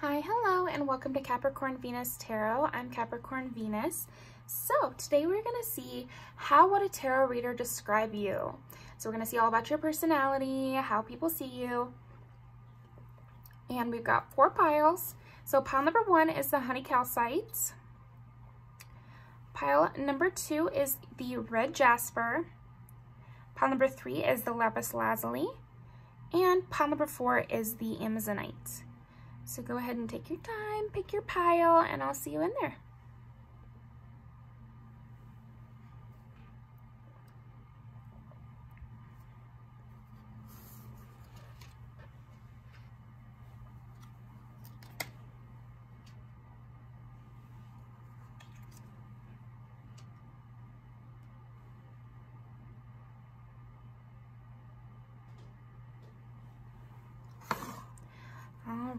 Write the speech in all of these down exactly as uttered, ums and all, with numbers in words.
Hi, hello, and welcome to Capricorn Venus Tarot. I'm Capricorn Venus. So today we're going to see how would a tarot reader describe you. So we're going to see all about your personality, how people see you. And we've got four piles. So pile number one is the honey calcite. Pile number two is the red jasper. Pile number three is the lapis lazuli. And pile number four is the amazonite. So go ahead and take your time, pick your pile, and I'll see you in there.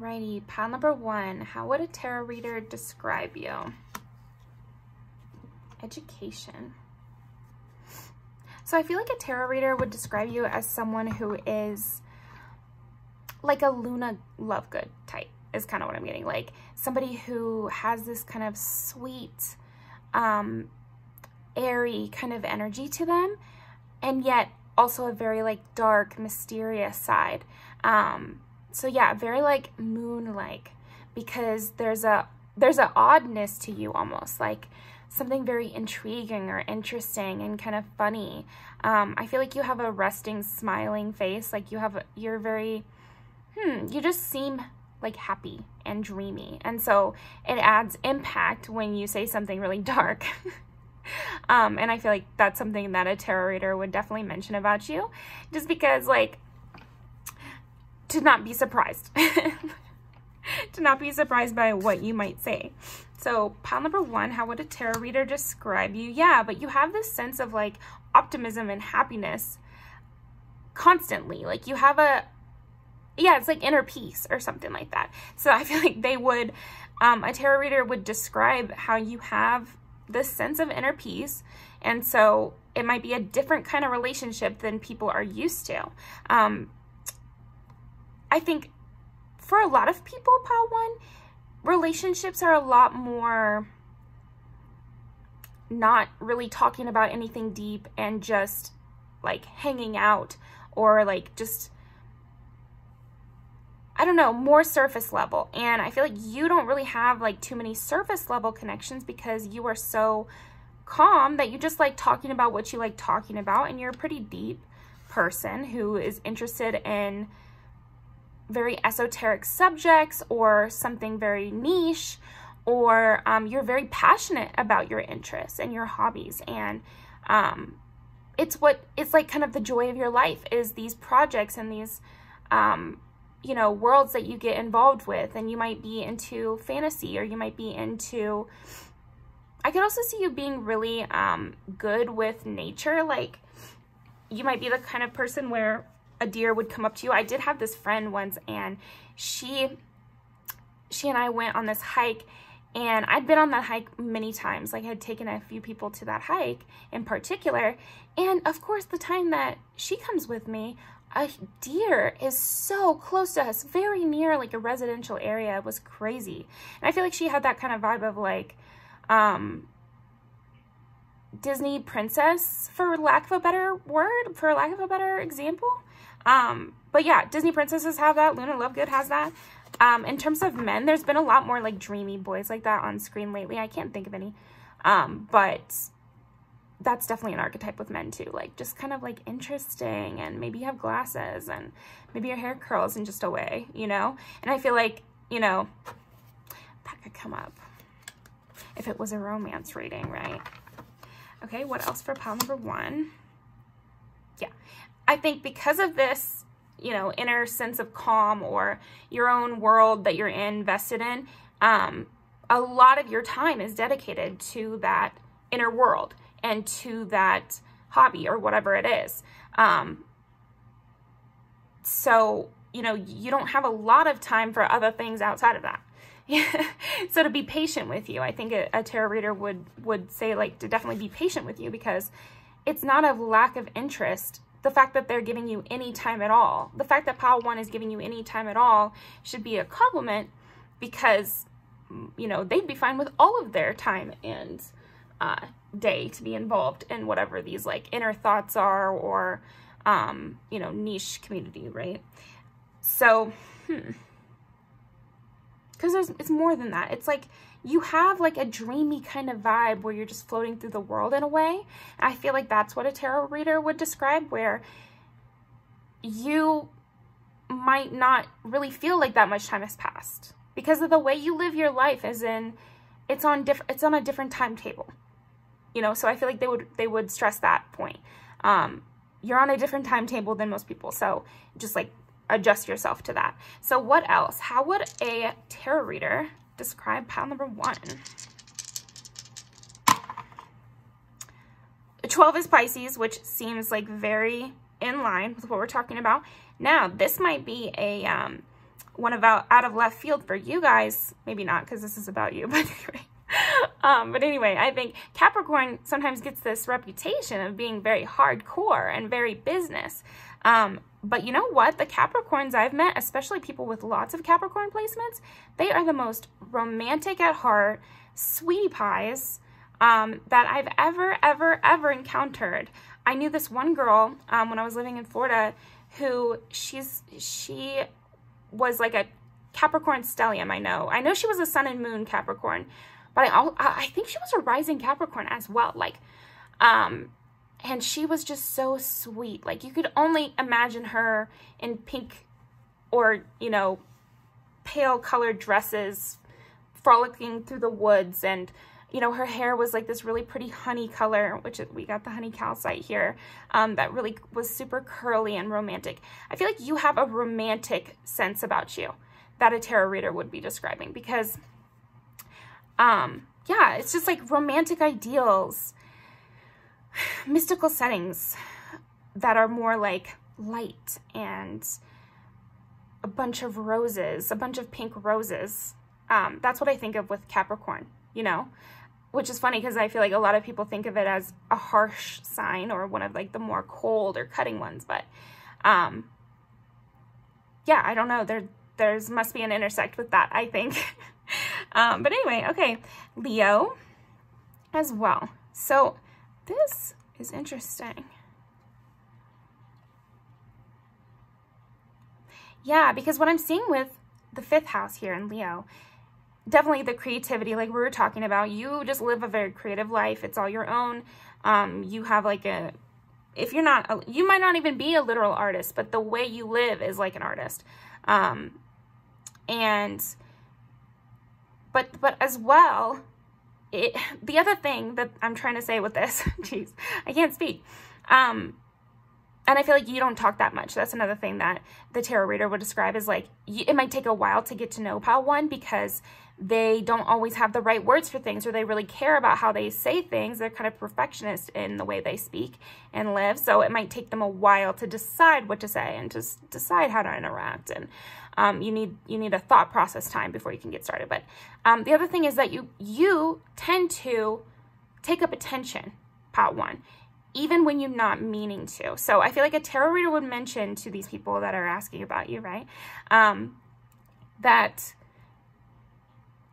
Alrighty, pile number one, how would a tarot reader describe you? Education. So I feel like a tarot reader would describe you as someone who is like a Luna Lovegood type, is kind of what I'm getting. Like somebody who has this kind of sweet, um, airy kind of energy to them, and yet also a very like dark, mysterious side. Um, So yeah, very like moon-like, because there's a there's an oddness to you, almost like something very intriguing or interesting and kind of funny. Um, I feel like you have a resting, smiling face. Like you have you're very hmm. You just seem like happy and dreamy, and so it adds impact when you say something really dark. um, and I feel like that's something that a tarot reader would definitely mention about you, just because like. To not be surprised, to not be surprised by what you might say. So pile number one, how would a tarot reader describe you? Yeah, but you have this sense of like optimism and happiness constantly. Like you have a, yeah, it's like inner peace or something like that. So I feel like they would, um, a tarot reader would describe how you have this sense of inner peace. And so it might be a different kind of relationship than people are used to. Um, I think for a lot of people, pile one, relationships are a lot more not really talking about anything deep and just like hanging out or like just, I don't know, more surface level. And I feel like you don't really have like too many surface level connections because you are so calm that you just like talking about what you like talking about. And you're a pretty deep person who is interested in very esoteric subjects or something very niche, or um, you're very passionate about your interests and your hobbies, and um, it's what it's like kind of the joy of your life is these projects and these um, you know, worlds that you get involved with. And you might be into fantasy, or you might be into, I could also see you being really um, good with nature. Like you might be the kind of person where a deer would come up to you. I did have this friend once, and she she and I went on this hike, and I'd been on that hike many times. Like I had taken a few people to that hike in particular, and of course the time that she comes with me, a deer is so close to us, very near like a residential area. It was crazy. And I feel like she had that kind of vibe of like um Disney princess, for lack of a better word, for lack of a better example. Um, but yeah, Disney princesses have that. Luna Lovegood has that. Um, in terms of men, there's been a lot more like dreamy boys like that on screen lately. I can't think of any. Um, but that's definitely an archetype with men too. Like just kind of like interesting, and maybe you have glasses, and maybe your hair curls in just a way, you know? And I feel like, you know, that could come up if it was a romance reading, right? Okay, what else for pile number one? Yeah. I think because of this, you know, inner sense of calm or your own world that you're invested in, um, a lot of your time is dedicated to that inner world and to that hobby or whatever it is. Um, so, you know, you don't have a lot of time for other things outside of that. Yeah. So to be patient with you, I think a, a tarot reader would, would say like to definitely be patient with you, because it's not a lack of interest. The fact that they're giving you any time at all, the fact that pile one is giving you any time at all should be a compliment. because, you know, they'd be fine with all of their time and uh, day to be involved in whatever these like inner thoughts are, or, um, you know, niche community, right? So, hmm. Because there's, it's more than that. It's like you have like a dreamy kind of vibe where you're just floating through the world in a way. I feel like that's what a tarot reader would describe, where you might not really feel like that much time has passed because of the way you live your life, as in it's on different, it's on a different timetable, you know? So I feel like they would, they would stress that point. Um, you're on a different timetable than most people. So just like, adjust yourself to that. So what else? How would a tarot reader describe pile number one? twelve is Pisces, which seems like very in line with what we're talking about. Now, this might be a um, one about out of left field for you guys. Maybe not, because this is about you, but anyway. Um, but anyway, I think Capricorn sometimes gets this reputation of being very hardcore and very business. Um, but you know what? The Capricorns I've met, especially people with lots of Capricorn placements, they are the most romantic at heart, sweetie pies, um, that I've ever, ever, ever encountered. I knew this one girl, um, when I was living in Florida, who she's, she was like a Capricorn stellium. I know, I know she was a sun and moon Capricorn, but I, I think she was a rising Capricorn as well. Like, um, and she was just so sweet. Like, you could only imagine her in pink or, you know, pale colored dresses, frolicking through the woods. And, you know, her hair was like this really pretty honey color, which we got the honey calcite here, um, that really was super curly and romantic. I feel like you have a romantic sense about you that a tarot reader would be describing, because, um, yeah, it's just like romantic ideals, mystical settings that are more like light and a bunch of roses, a bunch of pink roses. Um, that's what I think of with Capricorn, you know, which is funny because I feel like a lot of people think of it as a harsh sign or one of like the more cold or cutting ones. But um, yeah, I don't know. There, there's must be an intersect with that, I think. um, but anyway, okay, Leo as well. So this is interesting. Yeah, because what I'm seeing with the fifth house here in Leo, definitely the creativity, like we were talking about, you just live a very creative life. It's all your own. Um, you have like a, if you're not, a, you might not even be a literal artist, but the way you live is like an artist. Um, and, but, but as well, It, the other thing that I'm trying to say with this, geez, I can't speak. Um, and I feel like you don't talk that much. That's another thing that the tarot reader would describe is like, you, it might take a while to get to know pile one because they don't always have the right words for things, or they really care about how they say things. They're kind of perfectionist in the way they speak and live. So it might take them a while to decide what to say and to decide how to interact. And Um, you need, you need a thought process time before you can get started. But um, the other thing is that you, you tend to take up attention, pile one, even when you're not meaning to. So I feel like a tarot reader would mention to these people that are asking about you, right? Um, that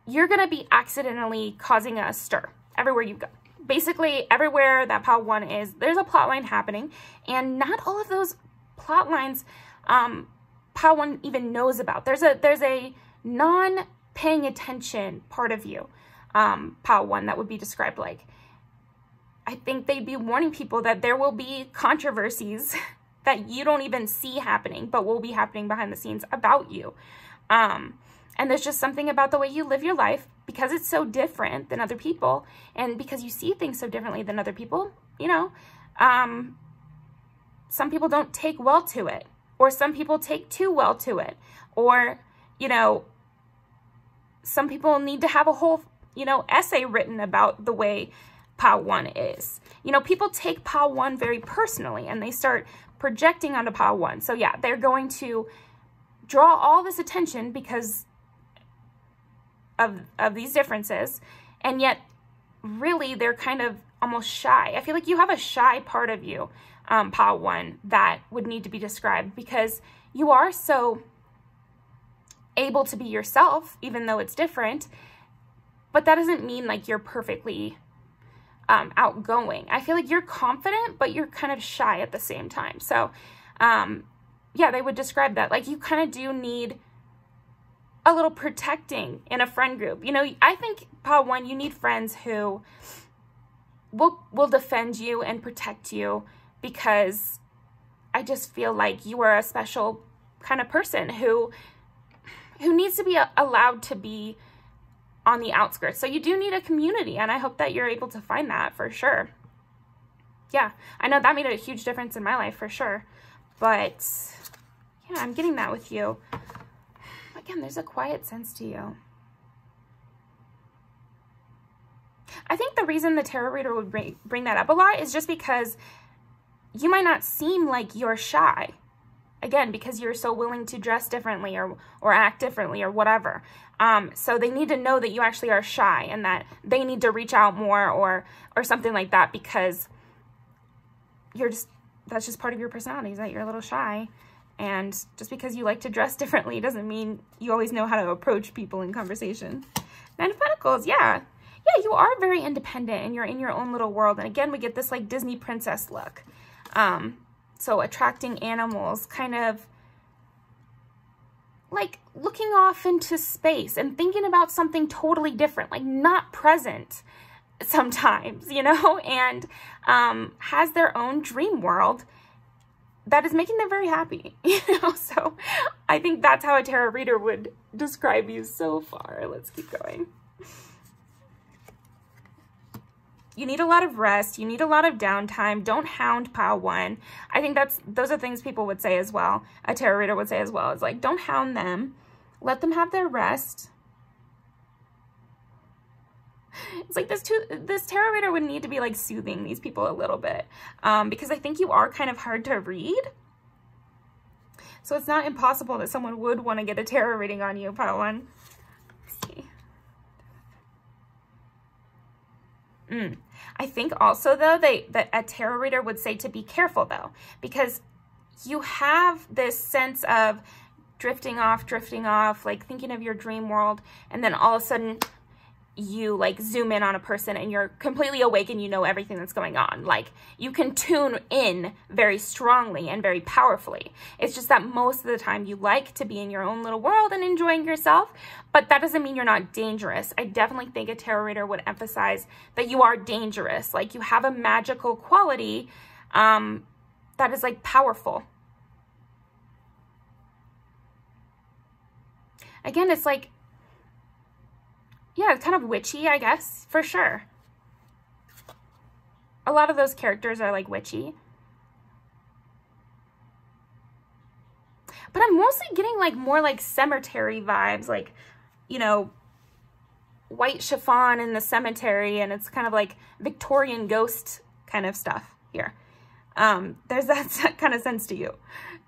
you're going to be accidentally causing a stir everywhere you go. Basically everywhere that pile one is, there's a plot line happening, and not all of those plot lines, um, pile one even knows about. There's a there's a non-paying attention part of you, um, pile one, that would be described like. I think they'd be warning people that there will be controversies that you don't even see happening, but will be happening behind the scenes about you. Um, and there's just something about the way you live your life, because it's so different than other people, and because you see things so differently than other people, you know, um, some people don't take well to it. Or some people take too well to it. Or, you know, some people need to have a whole, you know, essay written about the way pile one is. You know, people take pile one very personally, and they start projecting onto pile one. So yeah, they're going to draw all this attention because of, of these differences. And yet, really, they're kind of almost shy. I feel like you have a shy part of you, um, pile one, that would need to be described, because you are so able to be yourself, even though it's different, but that doesn't mean like you're perfectly um, outgoing. I feel like you're confident, but you're kind of shy at the same time. So um, yeah, they would describe that. Like you kind of do need a little protecting in a friend group. You know, I think pile one, you need friends who will, will defend you and protect you, because I just feel like you are a special kind of person who who needs to be allowed to be on the outskirts. So you do need a community, and I hope that you're able to find that for sure. Yeah, I know that made a huge difference in my life for sure. But yeah, I'm getting that with you. Again, there's a quiet sense to you. I think the reason the tarot reader would bring, bring that up a lot is just because you might not seem like you're shy. Again, because you're so willing to dress differently or, or act differently or whatever. Um, so they need to know that you actually are shy and that they need to reach out more or, or something like that, because you're just, that's just part of your personality, is that you're a little shy. And just because you like to dress differently doesn't mean you always know how to approach people in conversation. Nine of Pentacles, yeah. Yeah, you are very independent and you're in your own little world. And again, we get this like Disney princess look. Um, so attracting animals, kind of like looking off into space and thinking about something totally different, like not present sometimes, you know, and um, has their own dream world that is making them very happy, you know? So I think that's how a tarot reader would describe you so far. Let's keep going. You need a lot of rest. You need a lot of downtime. Don't hound pile one. I think that's, those are things people would say as well. A tarot reader would say as well. It's like, don't hound them. Let them have their rest. It's like this, too, this tarot reader would need to be like soothing these people a little bit, um, because I think you are kind of hard to read. So it's not impossible that someone would want to get a tarot reading on you, pile one. Let's see. Mm. I think also though, they, that a tarot reader would say to be careful though, because you have this sense of drifting off, drifting off, like thinking of your dream world. And then all of a sudden you like zoom in on a person and you're completely awake and you know everything that's going on. Like you can tune in very strongly and very powerfully. It's just that most of the time you like to be in your own little world and enjoying yourself, but that doesn't mean you're not dangerous. I definitely think a tarot reader would emphasize that you are dangerous. Like you have a magical quality um, that is like powerful. Again, it's like, yeah, it's kind of witchy, I guess, for sure. A lot of those characters are like witchy. But I'm mostly getting like more like cemetery vibes, like, you know, white chiffon in the cemetery, and it's kind of like Victorian ghost kind of stuff here. Um, there's that, that kind of sense to you.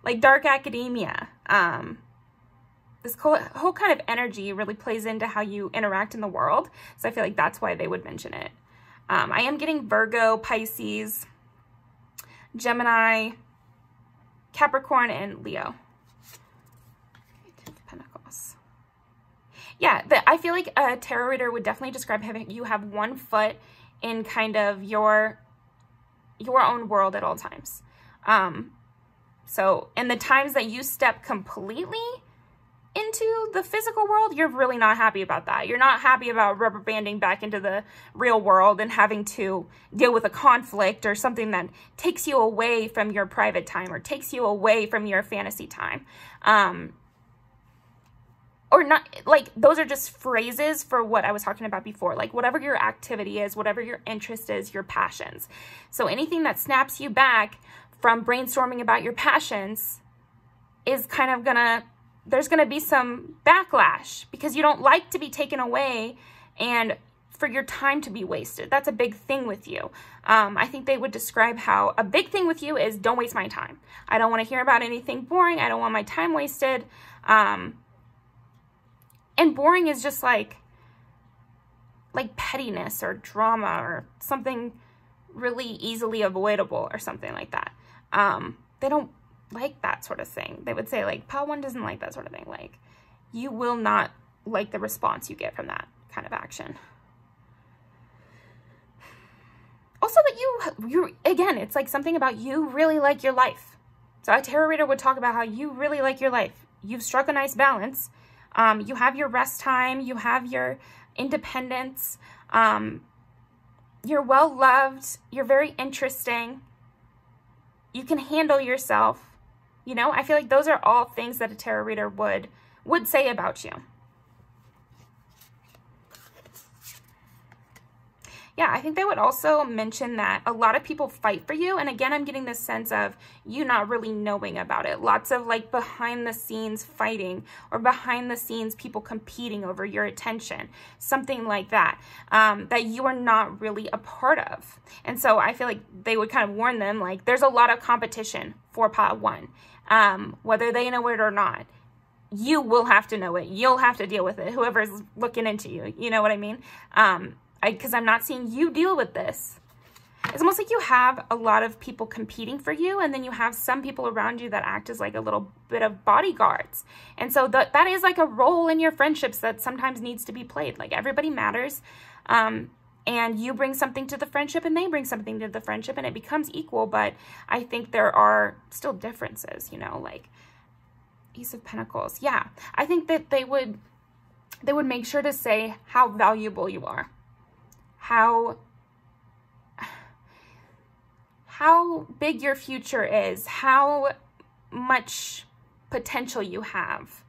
Like dark academia. Um, This whole kind of energy really plays into how you interact in the world. So I feel like that's why they would mention it. Um, I am getting Virgo, Pisces, Gemini, Capricorn, and Leo. Pentacles. Yeah, the, I feel like a tarot reader would definitely describe having you have one foot in kind of your, your own world at all times. Um, so in the times that you step completely into the physical world, you're really not happy about that. You're not happy about rubber banding back into the real world and having to deal with a conflict or something that takes you away from your private time or takes you away from your fantasy time. Um, or not, like, those are just phrases for what I was talking about before. Like, whatever your activity is, whatever your interest is, your passions. So anything that snaps you back from brainstorming about your passions is kind of gonna, there's going to be some backlash because you don't like to be taken away and for your time to be wasted. That's a big thing with you. Um, I think they would describe how a big thing with you is don't waste my time. I don't want to hear about anything boring. I don't want my time wasted. Um, and boring is just like, like pettiness or drama or something really easily avoidable or something like that. Um, they don't like that sort of thing. They would say like, pile one doesn't like that sort of thing. Like, you will not like the response you get from that kind of action. Also that you, you again, it's like something about you really like your life. So a tarot reader would talk about how you really like your life. You've struck a nice balance. Um, you have your rest time. You have your independence. Um, you're well-loved. You're very interesting. You can handle yourself. You know, I feel like those are all things that a tarot reader would, would say about you. Yeah, I think they would also mention that a lot of people fight for you. And again, I'm getting this sense of you not really knowing about it. Lots of like behind the scenes fighting or behind the scenes people competing over your attention, something like that, um, that you are not really a part of. And so I feel like they would kind of warn them, like there's a lot of competition for pot one, um, whether they know it or not. You will have to know it. You'll have to deal with it. Whoever's looking into you, you know what I mean? Um, Because I'm not seeing you deal with this. It's almost like you have a lot of people competing for you, and then you have some people around you that act as like a little bit of bodyguards. And so th that is like a role in your friendships that sometimes needs to be played. Like everybody matters, um, and you bring something to the friendship and they bring something to the friendship and it becomes equal. But I think there are still differences, you know, like Ace of Pentacles. Yeah, I think that they would, they would make sure to say how valuable you are. How, how big your future is, how much potential you have,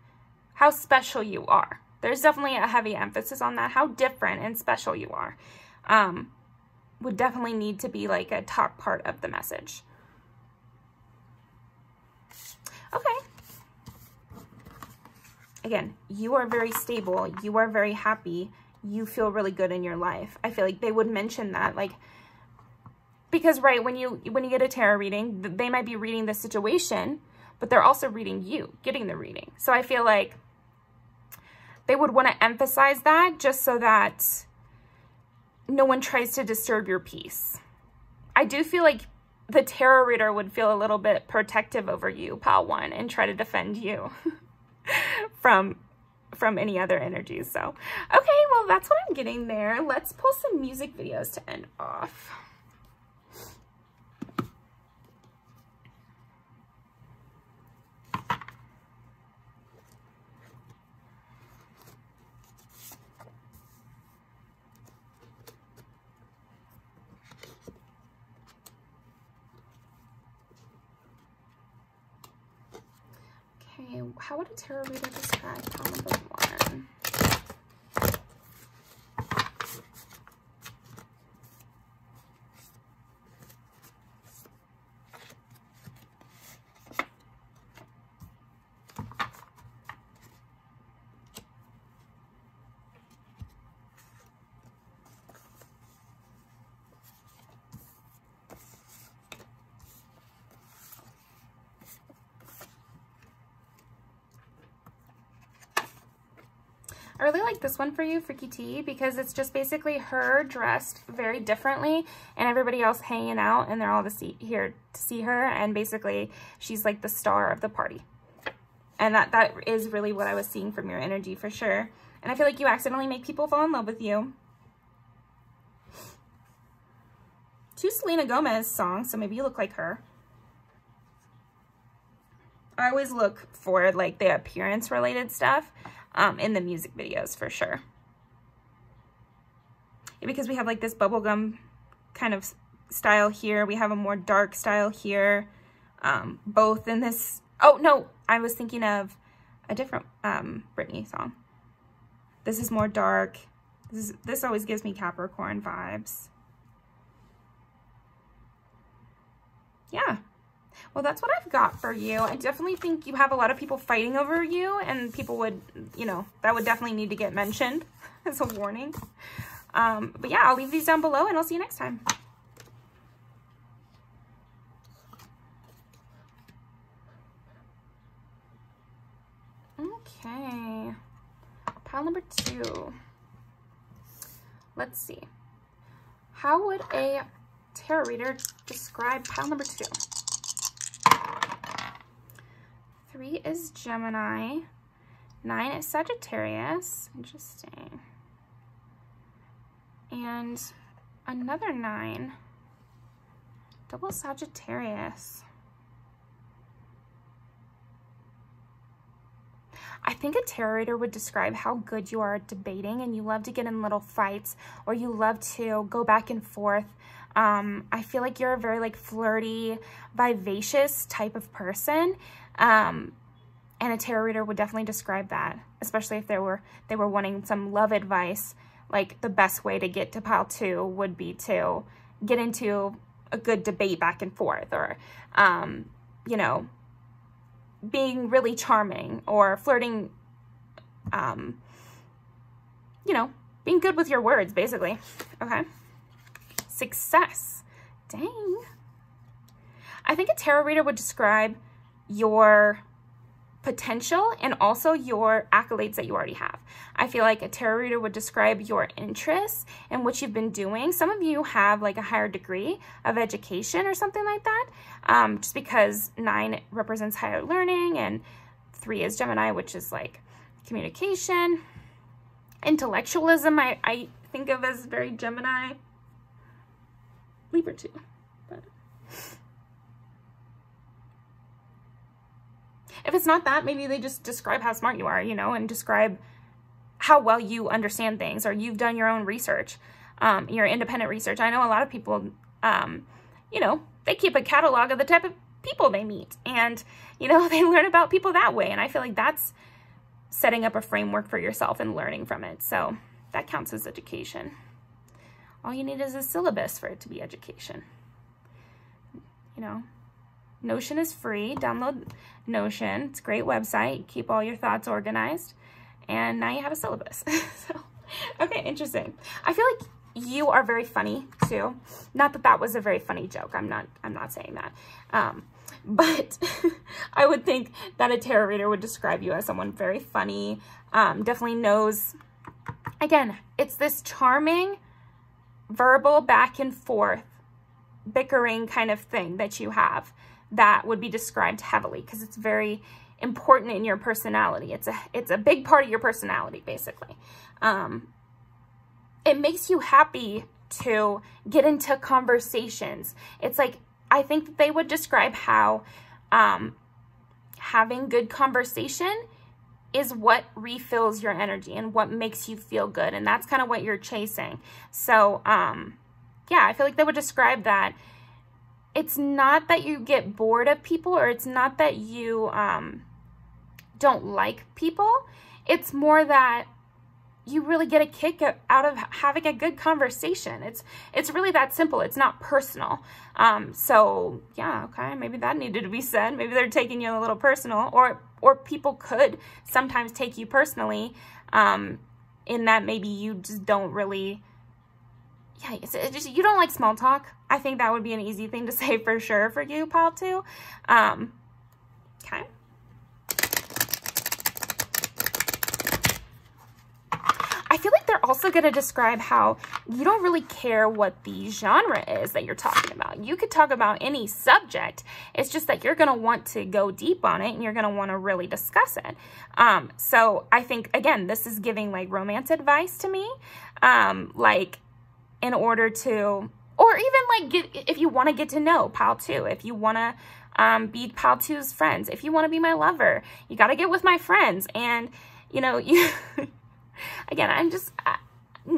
how special you are. There's definitely a heavy emphasis on that, how different and special you are. Um, would definitely need to be like a top part of the message. Okay. Again, you are very stable. You are very happy. You feel really good in your life. I feel like they would mention that, like, because right, when you, when you get a tarot reading, they might be reading the situation, but they're also reading you, getting the reading. So I feel like they would want to emphasize that just so that no one tries to disturb your peace. I do feel like the tarot reader would feel a little bit protective over you, pile one, and try to defend you from from any other energies. So, okay, well, that's what I'm getting there. Let's pull some music videos to end off. Okay, how would a tarot reader describe column number one? I really like this one for you, Freaky T, because it's just basically her dressed very differently and everybody else hanging out, and they're all to see, here to see her, and basically she's like the star of the party. And that that is really what I was seeing from your energy for sure. And I feel like you accidentally make people fall in love with you. Two Selena Gomez songs, so maybe you look like her. I always look for like the appearance related stuff. Um, in the music videos for sure. Yeah, because we have like this bubblegum kind of style here. We have a more dark style here. Um, both in this, oh no, I was thinking of a different um, Britney song. This is more dark. This, is, this always gives me Capricorn vibes. Yeah. Well, that's what I've got for you. I definitely think you have a lot of people fighting over you, and people would, you know, that would definitely need to get mentioned as a warning. Um, but yeah, I'll leave these down below and I'll see you next time. Okay. Pile number two. Let's see. How would a tarot reader describe pile number two? Three is Gemini, Nine is Sagittarius. Interesting. And another nine. Double Sagittarius. I think a tarot reader would describe how good you are at debating, and you love to get in little fights, or you love to go back and forth. Um, I feel like you're a very like flirty, vivacious type of person. Um, and a tarot reader would definitely describe that, especially if they were, they were wanting some love advice. Like the best way to get to pile two would be to get into a good debate back and forth, or, um, you know, being really charming or flirting, um, you know, being good with your words, basically. Okay. Success. Dang. I think a tarot reader would describe your potential and also your accolades that you already have. I feel like a tarot reader would describe your interests and what you've been doing. Some of you have like a higher degree of education or something like that, um, just because nine represents higher learning, and three is Gemini, which is like communication. Intellectualism, I, I think of as very Gemini. Libra too, but... If it's not that, maybe they just describe how smart you are, you know, and describe how well you understand things, or you've done your own research, um, your independent research. I know a lot of people, um, you know, they keep a catalog of the type of people they meet, and, you know, they learn about people that way. And I feel like that's setting up a framework for yourself and learning from it. So that counts as education. All you need is a syllabus for it to be education, you know. Notion is free. Download Notion. It's a great website. Keep all your thoughts organized. And now you have a syllabus. So, okay, interesting. I feel like you are very funny too. Not that that was a very funny joke. I'm not, I'm not saying that. Um, but I would think that a tarot reader would describe you as someone very funny. Um, definitely knows, again, it's this charming verbal back and forth bickering kind of thing that you have. That would be described heavily because it's very important in your personality. It's a, it's a big part of your personality, basically. Um, it makes you happy to get into conversations. It's like, I think that they would describe how um, having good conversation is what refills your energy and what makes you feel good. And that's kind of what you're chasing. So um, yeah, I feel like they would describe that. It's not that you get bored of people, or it's not that you um, don't like people. It's more that you really get a kick out of having a good conversation. It's it's really that simple. It's not personal. Um, so yeah, okay, maybe that needed to be said. Maybe they're taking you a little personal, or or people could sometimes take you personally, um, in that maybe you just don't really. Yeah, it's, it's just, you don't like small talk. I think that would be an easy thing to say for sure for you, pile two. Um, okay. I feel like they're also going to describe how you don't really care what the genre is that you're talking about. You could talk about any subject. It's just that you're going to want to go deep on it, and you're going to want to really discuss it. Um, so I think, again, this is giving like romance advice to me. Um, like... in order to, or even like get, if you want to get to know pile two, if you want to um, be pile two's friends, if you want to be my lover, you got to get with my friends. And, you know, you, again, I'm just, uh,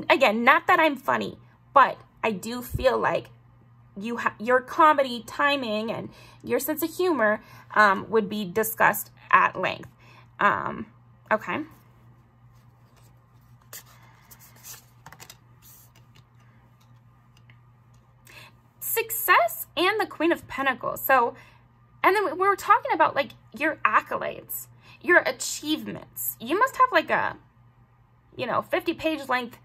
again, not that I'm funny, but I do feel like you ha your comedy timing and your sense of humor um, would be discussed at length. Um, okay. Success and the Queen of Pentacles. So, and then we were talking about like your accolades, your achievements. You must have like a, you know, fifty page length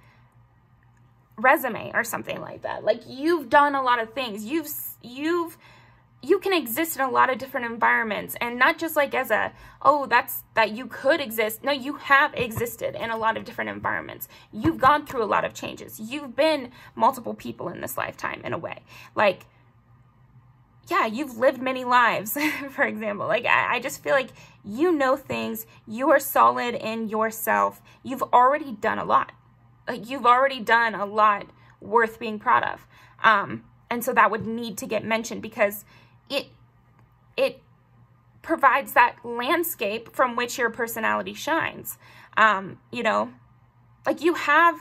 resume or something like that. Like you've done a lot of things. You've, you've, you can exist in a lot of different environments, and not just like as a, oh, that's that you could exist. No, you have existed in a lot of different environments. You've gone through a lot of changes. You've been multiple people in this lifetime in a way. Like yeah, you've lived many lives, for example. Like, I, I just feel like you know things. You are solid in yourself. You've already done a lot. Like, you've already done a lot worth being proud of. Um, and so that would need to get mentioned because it, it provides that landscape from which your personality shines. Um, you know, like you have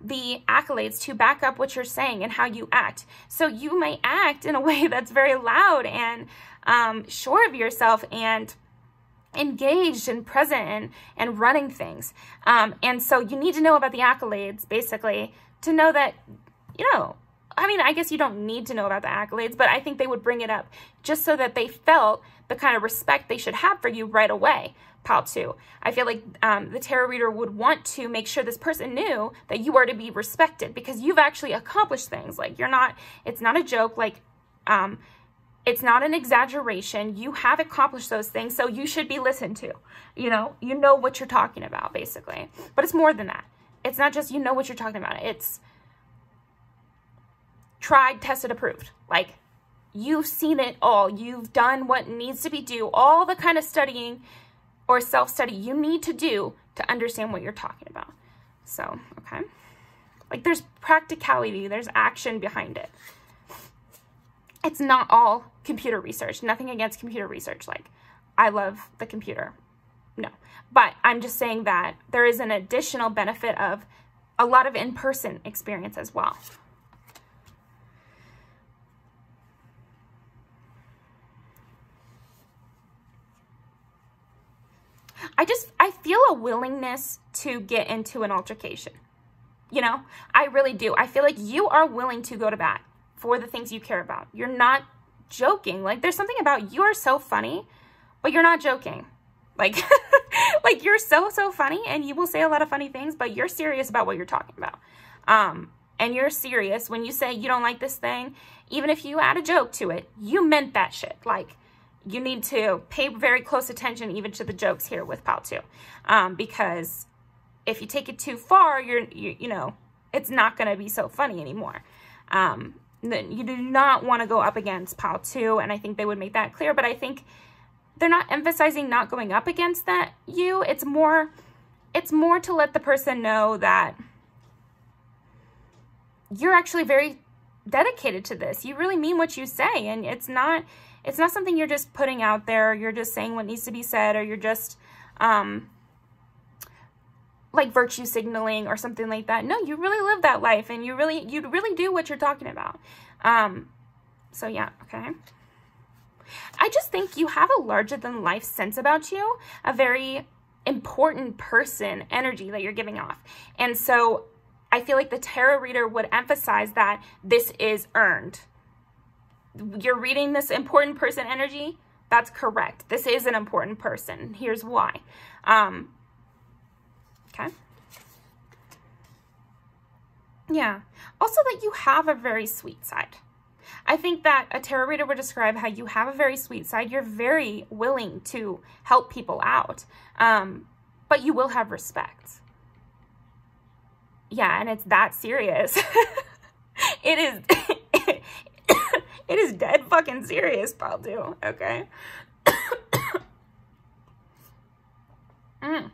the accolades to back up what you're saying and how you act. So you may act in a way that's very loud and um, sure of yourself and engaged and present and, and running things. Um, and so you need to know about the accolades, basically, to know that, you know, I mean, I guess you don't need to know about the accolades, but I think they would bring it up just so that they felt the kind of respect they should have for you right away. Pile two. I feel like um, the tarot reader would want to make sure this person knew that you are to be respected because you've actually accomplished things. Like you're not, it's not a joke. Like um, it's not an exaggeration. You have accomplished those things. So you should be listened to, you know, you know what you're talking about basically, but it's more than that. It's not just, you know what you're talking about. It's tried, tested, approved. Like you've seen it all. You've done what needs to be done. All the kind of studying or self-study you need to do to understand what you're talking about. So, okay. Like there's practicality, there's action behind it. It's not all computer research, nothing against computer research. Like I love the computer, no. But I'm just saying that there is an additional benefit of a lot of in-person experience as well. I just, I feel a willingness to get into an altercation. You know, I really do. I feel like you are willing to go to bat for the things you care about. You're not joking. Like there's something about you are so funny, but you're not joking. Like, like you're so, so funny and you will say a lot of funny things, but you're serious about what you're talking about. Um, and you're serious when you say you don't like this thing, even if you add a joke to it, you meant that shit. Like, you need to pay very close attention even to the jokes here with pile two, um, because if you take it too far, you're, you, you know, it's not going to be so funny anymore. Um, you do not want to go up against pile two, and I think they would make that clear, but I think they're not emphasizing not going up against that you. It's more, it's more to let the person know that you're actually very dedicated to this. You really mean what you say, and it's not... It's not something you're just putting out there. You're just saying what needs to be said, or you're just um, like virtue signaling or something like that. No, you really live that life and you really, you really do what you're talking about. Um, so yeah. Okay. I just think you have a larger than life sense about you, a very important person energy that you're giving off. And so I feel like the tarot reader would emphasize that this is earned. You're reading this important person energy. That's correct. This is an important person. Here's why. Um, okay. Yeah. Also that you have a very sweet side. I think that a tarot reader would describe how you have a very sweet side. You're very willing to help people out. Um, but you will have respect. Yeah. And it's that serious. It is... It is dead fucking serious, pile two, okay? mm.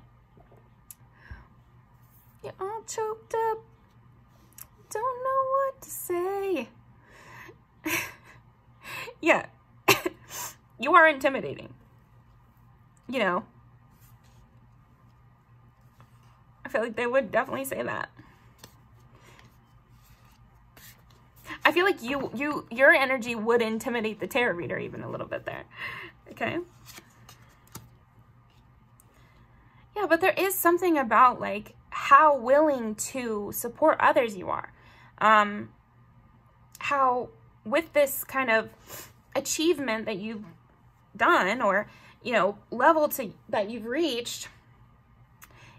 You're all choked up. Don't know what to say. Yeah. You are intimidating. You know. I feel like they would definitely say that. I feel like you, you, your energy would intimidate the tarot reader even a little bit there. Okay. Yeah, but there is something about like how willing to support others you are. Um, how with this kind of achievement that you've done or, you know, level to that you've reached,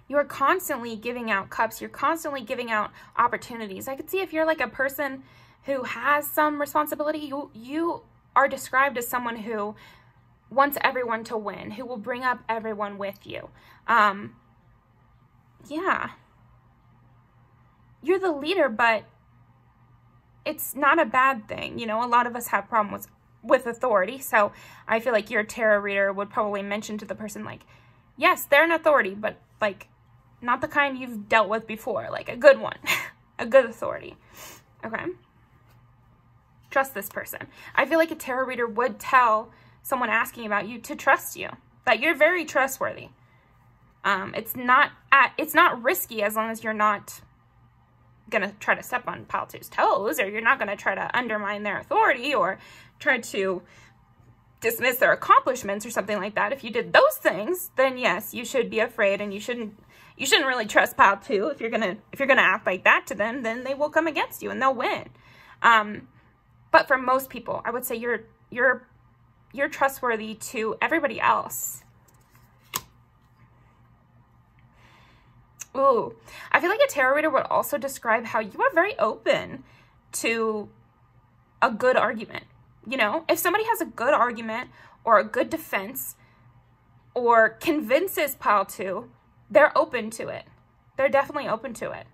you're constantly giving out cups. You're constantly giving out opportunities. I could see if you're like a person who has some responsibility, you, you are described as someone who wants everyone to win, who will bring up everyone with you. Um, yeah. You're the leader, but it's not a bad thing. You know, a lot of us have problem with, with authority. So I feel like your tarot reader would probably mention to the person, like, yes, they're an authority, but like not the kind you've dealt with before, like a good one, a good authority. Okay. Trust this person. I feel like a tarot reader would tell someone asking about you to trust you, that you're very trustworthy. Um, it's not at, it's not risky as long as you're not going to try to step on Paltu's toes, or you're not going to try to undermine their authority or try to dismiss their accomplishments or something like that. If you did those things, then yes, you should be afraid, and you shouldn't, you shouldn't really trust Paltu. If you're going to, if you're going to act like that to them, then they will come against you and they'll win. Um, but for most people, I would say you're, you're, you're trustworthy to everybody else. Ooh, I feel like a tarot reader would also describe how you are very open to a good argument. You know, if somebody has a good argument or a good defense or convinces Paltu, they're open to it. They're definitely open to it.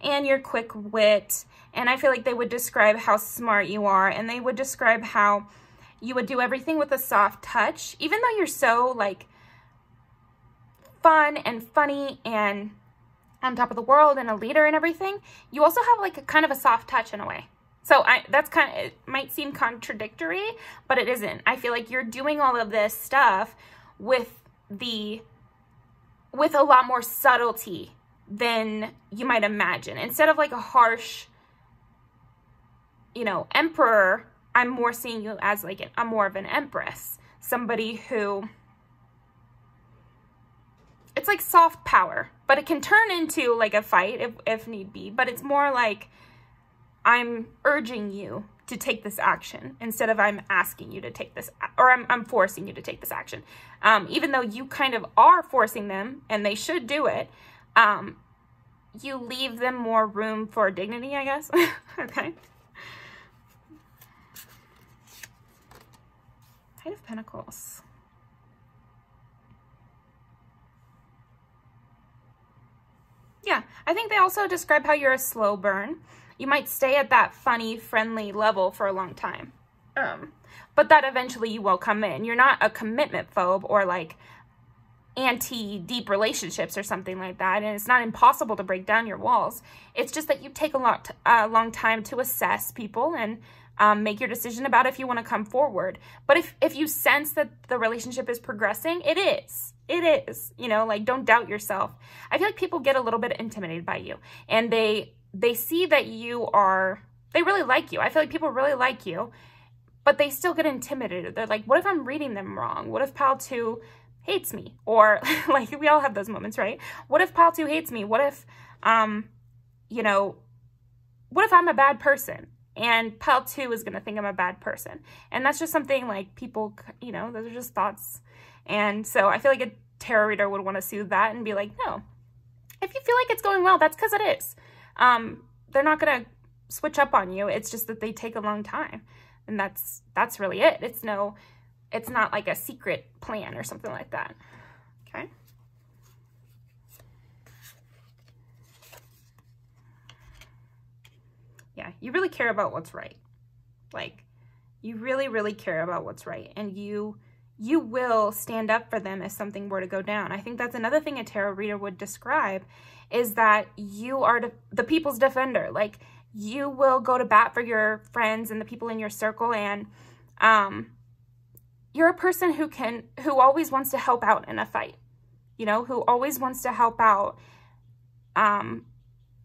And your quick wit. And I feel like they would describe how smart you are, and they would describe how you would do everything with a soft touch, even though you're so like fun and funny and on top of the world and a leader and everything. You also have like a kind of a soft touch in a way. So I, that's kind of, it might seem contradictory, but it isn't. I feel like you're doing all of this stuff with the, with a lot more subtlety than you might imagine. Instead of like a harsh, you know, emperor, I'm more seeing you as like an, I'm more of an empress, somebody who, it's like soft power, but it can turn into like a fight if, if need be, but it's more like I'm urging you to take this action instead of I'm asking you to take this, or I'm, I'm forcing you to take this action. Um, even though you kind of are forcing them and they should do it, um, you leave them more room for dignity, I guess. Okay. Knight of Pentacles. Yeah, I think they also describe how you're a slow burn. You might stay at that funny, friendly level for a long time, um, but that eventually you will come in. You're not a commitment phobe or like anti-deep relationships or something like that, and it's not impossible to break down your walls. It's just that you take a lot, a uh, long time to assess people and Um, make your decision about if you want to come forward. But if, if you sense that the relationship is progressing, it is. It is. You know, like, don't doubt yourself. I feel like people get a little bit intimidated by you. And they, they see that you are, they really like you. I feel like people really like you, but they still get intimidated. They're like, what if I'm reading them wrong? What if Paltu hates me? Or, like, we all have those moments, right? What if Paltu hates me? What if, um, you know, what if I'm a bad person? And Paltu is going to think I'm a bad person. And that's just something like people, you know, those are just thoughts. And so I feel like a tarot reader would want to soothe that and be like, no, if you feel like it's going well, that's because it is. Um, they're not going to switch up on you. It's just that they take a long time. And that's, that's really it. It's no, it's not like a secret plan or something like that. Okay. Yeah, you really care about what's right. Like, you really, really care about what's right. And you you will stand up for them if something were to go down. I think that's another thing a tarot reader would describe, is that you are the people's defender. Like, you will go to bat for your friends and the people in your circle. And um, you're a person who can, who always wants to help out in a fight, you know, who always wants to help out, um,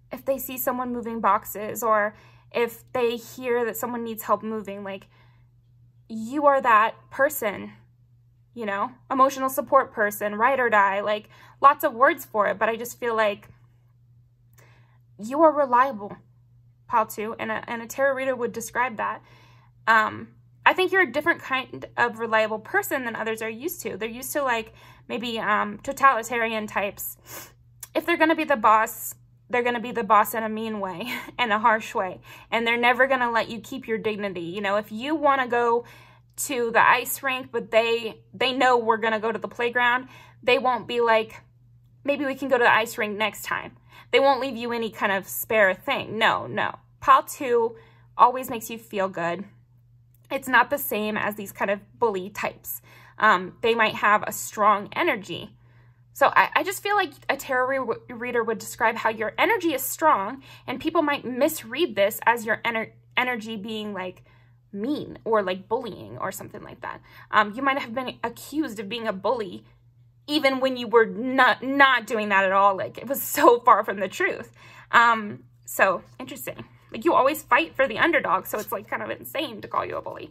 if they see someone moving boxes, or if they hear that someone needs help moving. Like, you are that person, you know, emotional support person, ride or die, like lots of words for it. But I just feel like you are reliable, Paltu, and a, and a tarot reader would describe that. Um, I think you're a different kind of reliable person than others are used to. They're used to like maybe um, totalitarian types. If they're going to be the boss, they're going to be the boss in a mean way and a harsh way. And they're never going to let you keep your dignity. You know, if you want to go to the ice rink, but they, they know we're going to go to the playground, they won't be like, maybe we can go to the ice rink next time. They won't leave you any kind of spare thing. No, no. Pile two always makes you feel good. It's not the same as these kind of bully types. Um, they might have a strong energy. So I, I just feel like a tarot re reader would describe how your energy is strong, and people might misread this as your ener energy being like mean or like bullying or something like that. Um, you might have been accused of being a bully even when you were not, not doing that at all. Like, it was so far from the truth. Um, so interesting. Like, you always fight for the underdog, so it's like kind of insane to call you a bully.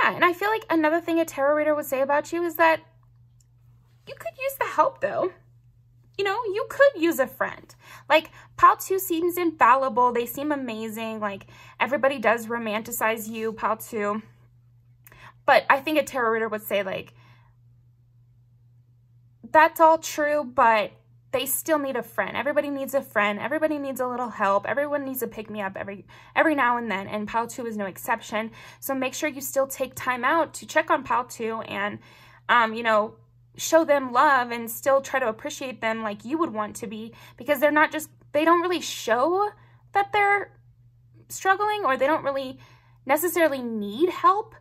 Yeah, and I feel like another thing a tarot reader would say about you is that you could use the help, though. You know, you could use a friend. Like, pile two seems infallible. They seem amazing. Like, everybody does romanticize you, pile two. But I think a tarot reader would say, like, that's all true, but they still need a friend. Everybody needs a friend. Everybody needs a little help. Everyone needs a pick-me-up every every now and then, and pile two is no exception. So make sure you still take time out to check on pile two and, um, you know, show them love and still try to appreciate them like you would want to be, because they're not just, they don't really show that they're struggling, or they don't really necessarily need help,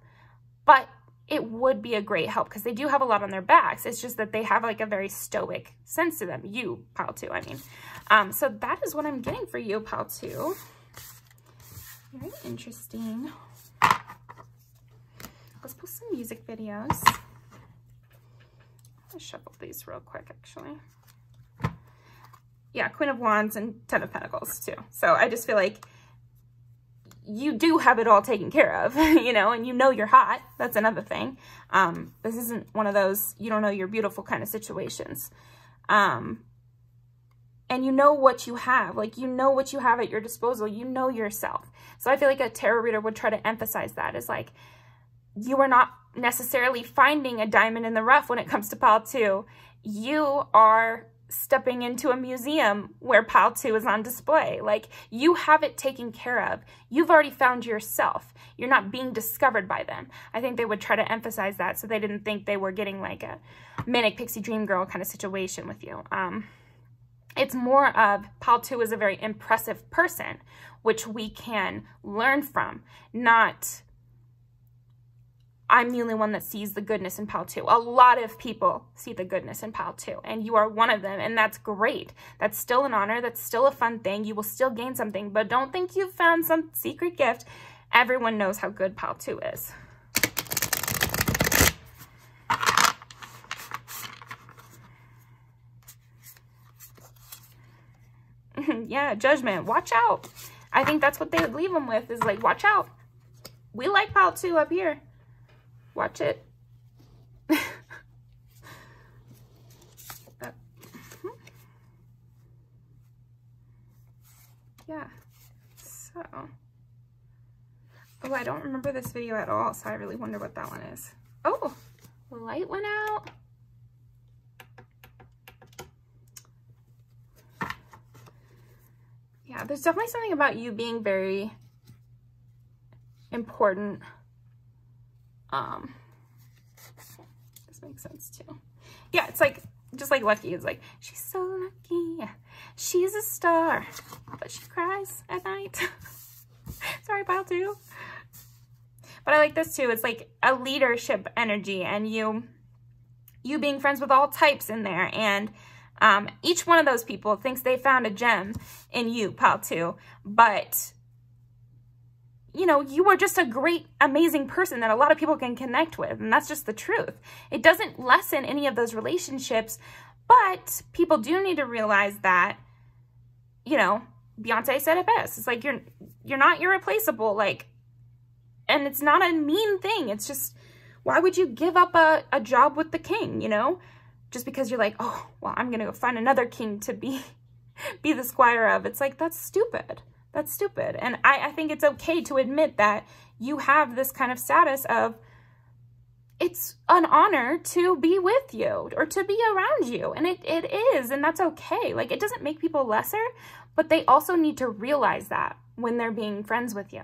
but it would be a great help because they do have a lot on their backs. It's just that they have like a very stoic sense to them. You, pile two, I mean. Um, so that is what I'm getting for you, pile two. Very interesting. Let's post some music videos. I'll shuffle these real quick, actually. Yeah, Queen of Wands and Ten of Pentacles too. So I just feel like you do have it all taken care of, you know, and you know you're hot. That's another thing. Um, this isn't one of those you don't know you're beautiful kind of situations. Um, and you know what you have. Like, you know what you have at your disposal. You know yourself. So I feel like a tarot reader would try to emphasize that. It's like, you are not necessarily finding a diamond in the rough when it comes to pile two. You are stepping into a museum where pile two is on display. Like, you have it taken care of. You've already found yourself. You're not being discovered by them. I think they would try to emphasize that so they didn't think they were getting like a manic pixie dream girl kind of situation with you. Um, it's more of pile two is a very impressive person, which we can learn from, not I'm the only one that sees the goodness in pile two. A lot of people see the goodness in pile two, and you are one of them, and that's great. That's still an honor. That's still a fun thing. You will still gain something, but don't think you've found some secret gift. Everyone knows how good pile two is. Yeah, judgment. Watch out. I think that's what they would leave them with, is like, watch out. We like pile two up here. Watch it. Yeah. So. Oh, I don't remember this video at all, so I really wonder what that one is. Oh, the light went out. Yeah, there's definitely something about you being very important. Um, this makes sense too. Yeah, it's like, just like Lucky is like, she's so lucky. She's a star, but she cries at night. Sorry, pile two. But I like this too. It's like a leadership energy, and you, you being friends with all types in there. And, um, each one of those people thinks they found a gem in you, pile two, but you know, you are just a great, amazing person that a lot of people can connect with. And that's just the truth. It doesn't lessen any of those relationships, but people do need to realize that, you know, Beyonce said it best. It's like, you're, you're not irreplaceable. Like, and it's not a mean thing. It's just, why would you give up a, a job with the king, you know, just because you're like, oh, well, I'm going to go find another king to be, be the squire of. It's like, that's stupid. That's stupid. And I, I think it's okay to admit that you have this kind of status of, it's an honor to be with you or to be around you. And it, it is, and that's okay. Like, it doesn't make people lesser, but they also need to realize that when they're being friends with you.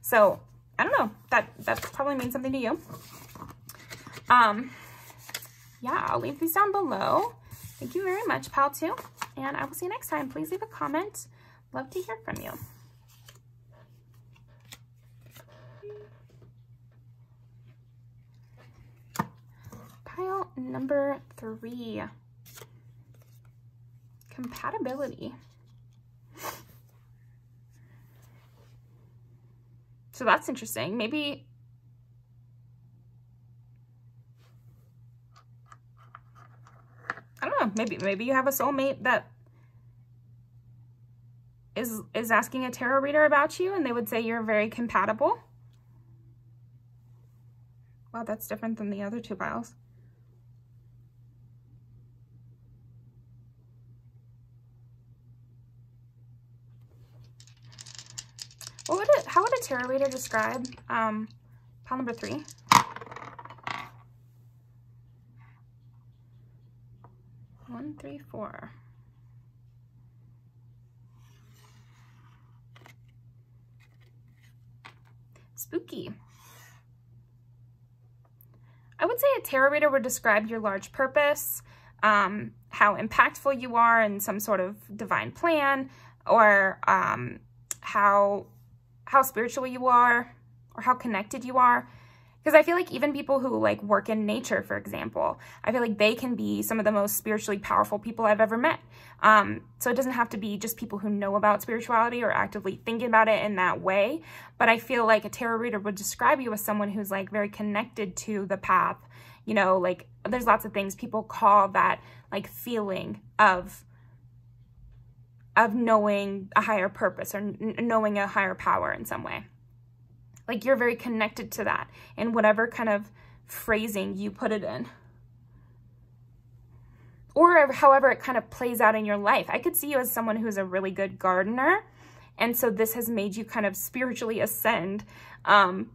So I don't know, that, that probably means something to you. Um, yeah, I'll leave these down below. Thank you very much, pile two, and I will see you next time. Please leave a comment. Love to hear from you. Pile number three, compatibility. So that's interesting. Maybe I don't know, maybe maybe you have a soulmate that is is asking a tarot reader about you, and they would say you're very compatible. Wow, that's different than the other two piles. What would it, how would a tarot reader describe um, pile number three? One, three, four. Spooky. I would say a tarot reader would describe your large purpose, um, how impactful you are in some sort of divine plan, or um, how... how spiritual you are, or how connected you are. Because I feel like even people who like work in nature, for example, I feel like they can be some of the most spiritually powerful people I've ever met. Um, so it doesn't have to be just people who know about spirituality or actively thinking about it in that way. But I feel like a tarot reader would describe you as someone who's like very connected to the path. You know, like there's lots of things people call that like feeling of of knowing a higher purpose, or n knowing a higher power in some way. Like you're very connected to that in whatever kind of phrasing you put it in, or however it kind of plays out in your life. I could see you as someone who's a really good gardener, and so this has made you kind of spiritually ascend. Um,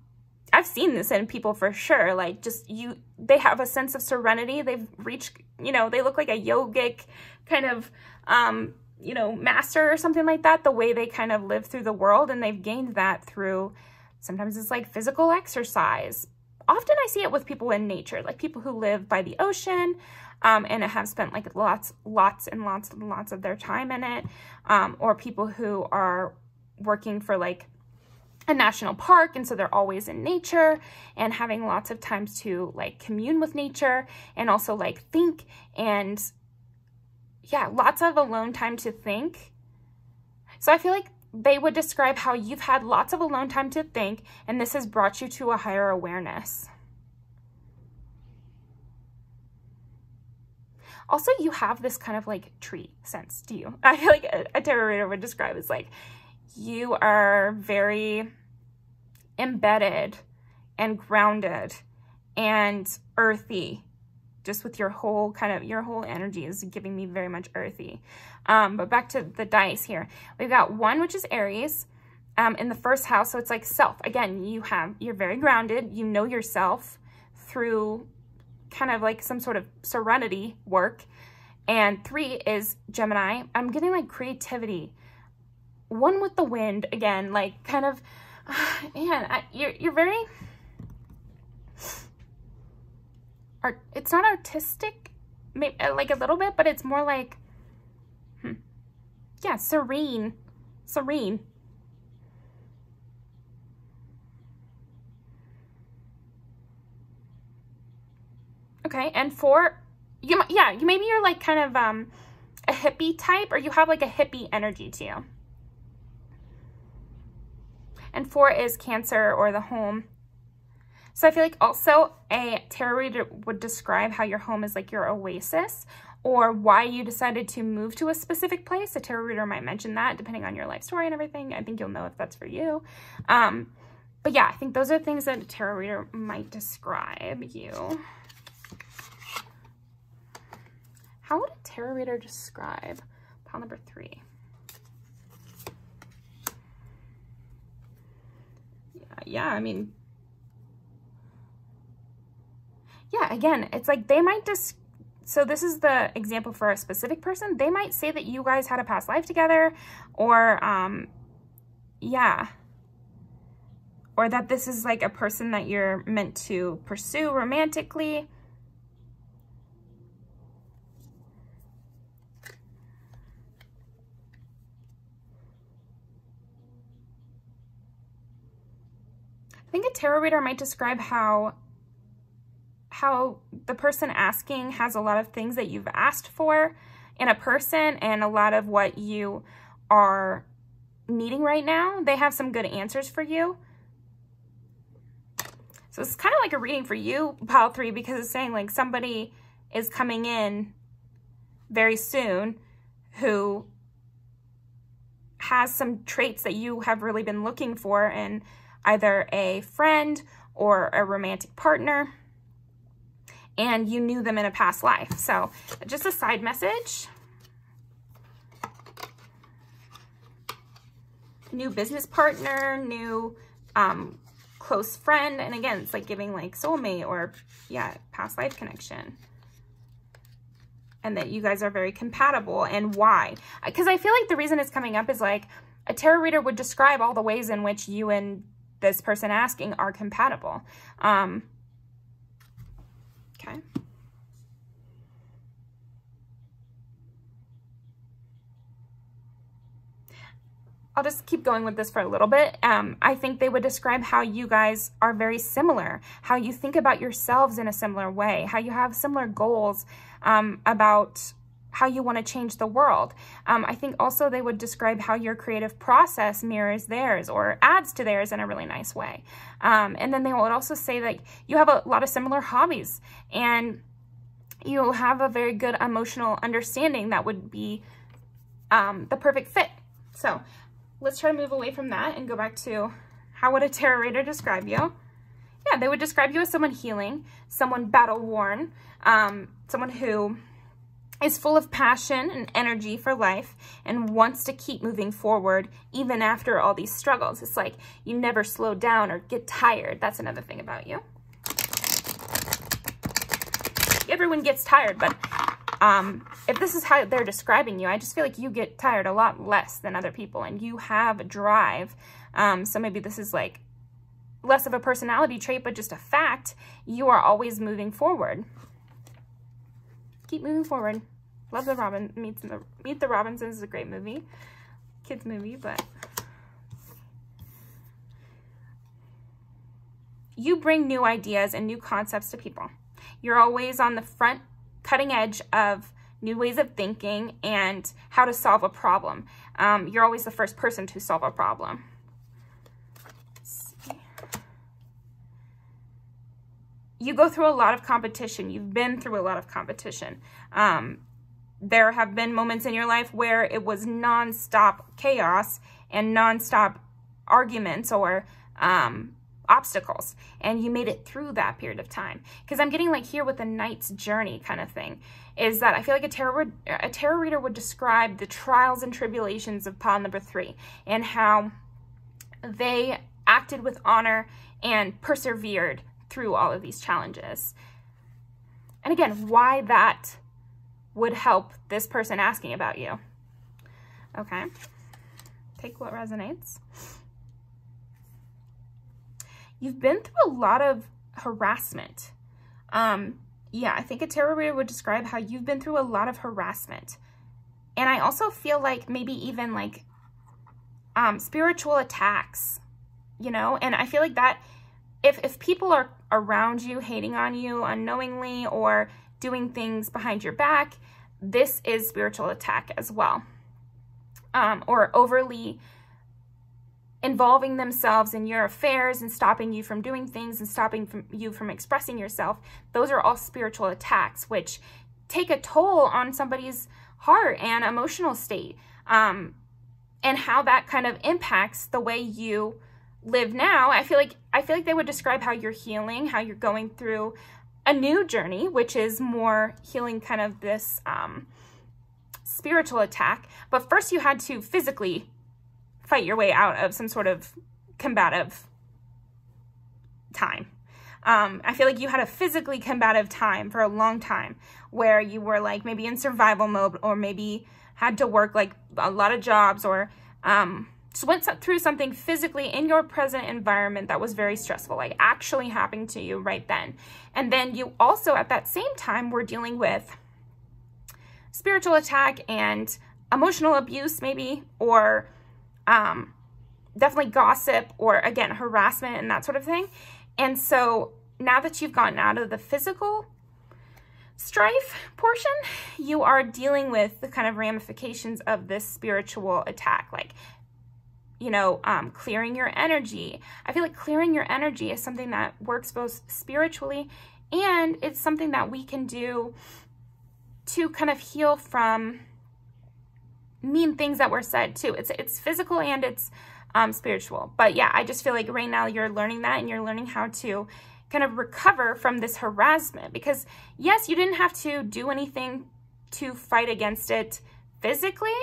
I've seen this in people for sure. Like just you, they have a sense of serenity. They've reached, you know, they look like a yogic kind of, um, you know, master or something like that, the way they kind of live through the world. And they've gained that through, sometimes it's like physical exercise. Often I see it with people in nature, like people who live by the ocean um, and have spent like lots, lots and lots and lots of their time in it, um, or people who are working for like a national park, and so they're always in nature and having lots of time to like commune with nature, and also like think and yeah, lots of alone time to think. So I feel like they would describe how you've had lots of alone time to think, and this has brought you to a higher awareness. Also, you have this kind of like tree sense, do you? I feel like a, a tarot reader would describe as like, you are very embedded and grounded and earthy. Just with your whole kind of, your whole energy is giving me very much earthy. Um, but back to the dice here. We've got one, which is Aries, um, in the first house. So it's like self. Again, you have, you're very grounded. You know yourself through kind of like some sort of serenity work. And three is Gemini. I'm getting like creativity. One with the wind, again, like kind of, man, I, you're, you're very... It's not artistic, maybe like a little bit, but it's more like, hmm, yeah, serene, serene. Okay, and four, you, yeah, you maybe you're like kind of um, a hippie type, or you have like a hippie energy to you. And four is Cancer, or the home. So I feel like also a tarot reader would describe how your home is like your oasis, or why you decided to move to a specific place. A tarot reader might mention that depending on your life story and everything. I think you'll know if that's for you. Um, but yeah, I think those are things that a tarot reader might describe you. How would a tarot reader describe pile number three? Yeah, yeah, I mean... yeah, again, it's like they might just, so this is the example for a specific person. They might say that you guys had a past life together, or, um, yeah, or that this is like a person that you're meant to pursue romantically. think a tarot reader might describe how how the person asking has a lot of things that you've asked for in a person and a lot of what you are needing right now. They have some good answers for you. So it's kind of like a reading for you, pile three, because it's saying like somebody is coming in very soon who has some traits that you have really been looking for in either a friend or a romantic partner, and you knew them in a past life. So just a side message. New business partner, new um, close friend. And again, it's like giving like soulmate or yeah, past life connection. And that you guys are very compatible, and why. Because I feel like the reason it's coming up is like a tarot reader would describe all the ways in which you and this person asking are compatible. Um, okay. I'll just keep going with this for a little bit. Um, I think they would describe how you guys are very similar, how you think about yourselves in a similar way, how you have similar goals um, about how you want to change the world. Um, I think also they would describe how your creative process mirrors theirs or adds to theirs in a really nice way. Um, and then they would also say that you have a lot of similar hobbies and you have a very good emotional understanding that would be um, the perfect fit. So let's try to move away from that and go back to how would a tarot reader describe you? Yeah, they would describe you as someone healing, someone battle-worn, um, someone who is full of passion and energy for life and wants to keep moving forward even after all these struggles. It's like you never slow down or get tired. That's another thing about you. Everyone gets tired, but Um, if this is how they're describing you, I just feel like you get tired a lot less than other people and you have a drive. Um, so maybe this is like less of a personality trait, but just a fact. You are always moving forward. Keep moving forward. Love the Robin, Meet the, Meet the Robinsons is a great movie. Kids movie, but you bring new ideas and new concepts to people. You're always on the front cutting edge of new ways of thinking and how to solve a problem. Um, you're always the first person to solve a problem. Let's see. You go through a lot of competition. You've been through a lot of competition. Um, there have been moments in your life where it was nonstop chaos and nonstop arguments or um, obstacles, and you made it through that period of time. Because I'm getting like here with the knight's journey kind of thing, is that I feel like a tarot, a tarot reader would describe the trials and tribulations of pile number three and how they acted with honor and persevered through all of these challenges. And again, why that would help this person asking about you. Okay, take what resonates. You've been through a lot of harassment. Um, yeah, I think a tarot reader would describe how you've been through a lot of harassment. And I also feel like maybe even like um, spiritual attacks, you know? And I feel like that if, if people are around you, hating on you unknowingly or doing things behind your back, this is spiritual attack as well. Um, or overly involving themselves in your affairs and stopping you from doing things and stopping from you from expressing yourself. Those are all spiritual attacks, which take a toll on somebody's heart and emotional state, um, and how that kind of impacts the way you live now. I feel like I feel like they would describe how you're healing, how you're going through a new journey, which is more healing kind of this um, spiritual attack. But first you had to physically fight your way out of some sort of combative time. Um, I feel like you had a physically combative time for a long time where you were like maybe in survival mode or maybe had to work like a lot of jobs or um, just went through something physically in your present environment that was very stressful, like actually happening to you right then. And then you also at that same time were dealing with spiritual attack and emotional abuse maybe, or Um, definitely gossip or, again, harassment and that sort of thing. And so now that you've gotten out of the physical strife portion, you are dealing with the kind of ramifications of this spiritual attack, like, you know, um, clearing your energy. I feel like clearing your energy is something that works both spiritually and it's something that we can do to kind of heal from mean things that were said too. It's, it's physical and it's um, spiritual. But yeah, I just feel like right now you're learning that, and you're learning how to kind of recover from this harassment, because yes, you didn't have to do anything to fight against it physically,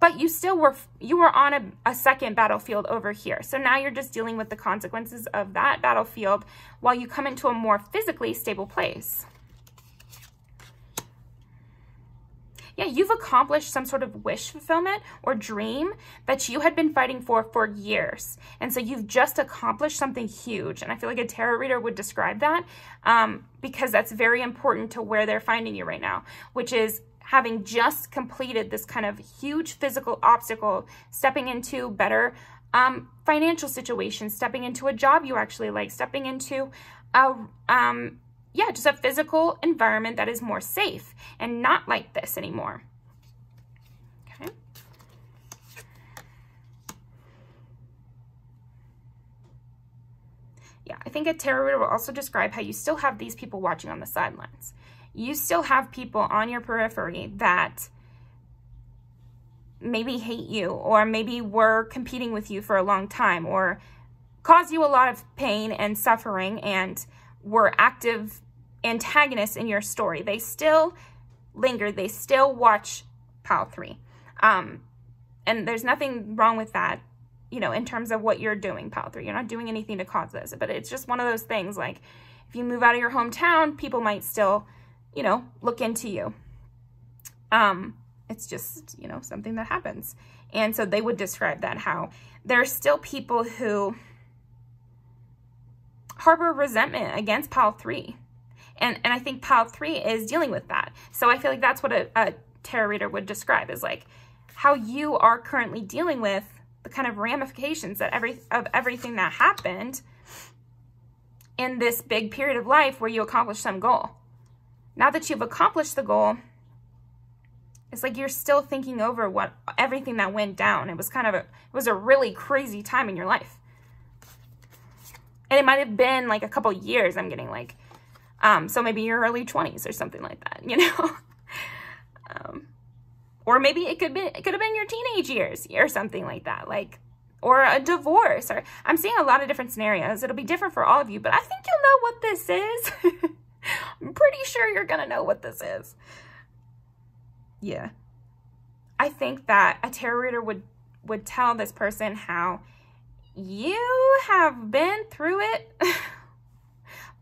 but you still were, you were on a, a second battlefield over here. So now you're just dealing with the consequences of that battlefield while you come into a more physically stable place. Yeah, you've accomplished some sort of wish fulfillment or dream that you had been fighting for for years. And so you've just accomplished something huge. And I feel like a tarot reader would describe that um, because that's very important to where they're finding you right now, which is having just completed this kind of huge physical obstacle, stepping into better um, financial situations, stepping into a job you actually like, stepping into a... Um, Yeah, just a physical environment that is more safe and not like this anymore. Okay. Yeah, I think a tarot reader will also describe how you still have these people watching on the sidelines. You still have people on your periphery that maybe hate you, or maybe were competing with you for a long time, or caused you a lot of pain and suffering, and were active antagonists in your story. They still linger. They still watch pile three. Um, and there's nothing wrong with that, you know, in terms of what you're doing, pile three. You're not doing anything to cause this, but it's just one of those things. Like, if you move out of your hometown, people might still, you know, look into you. Um, it's just, you know, something that happens. And so they would describe that, how there are still people who harbor resentment against pile three. And, and I think pile three is dealing with that. So I feel like that's what a, a tarot reader would describe, is like how you are currently dealing with the kind of ramifications that every of everything that happened in this big period of life where you accomplished some goal. Now that you've accomplished the goal, it's like you're still thinking over what everything that went down. It was kind of a, it was a really crazy time in your life. And it might have been like a couple years, I'm getting like, um, so maybe your early twenties or something like that, you know? um, or maybe it could be, it could have been your teenage years or something like that, like, or a divorce, or I'm seeing a lot of different scenarios. It'll be different for all of you, but I think you'll know what this is. I'm pretty sure you're gonna know what this is. Yeah. I think that a tarot reader would, would tell this person how you have been through it.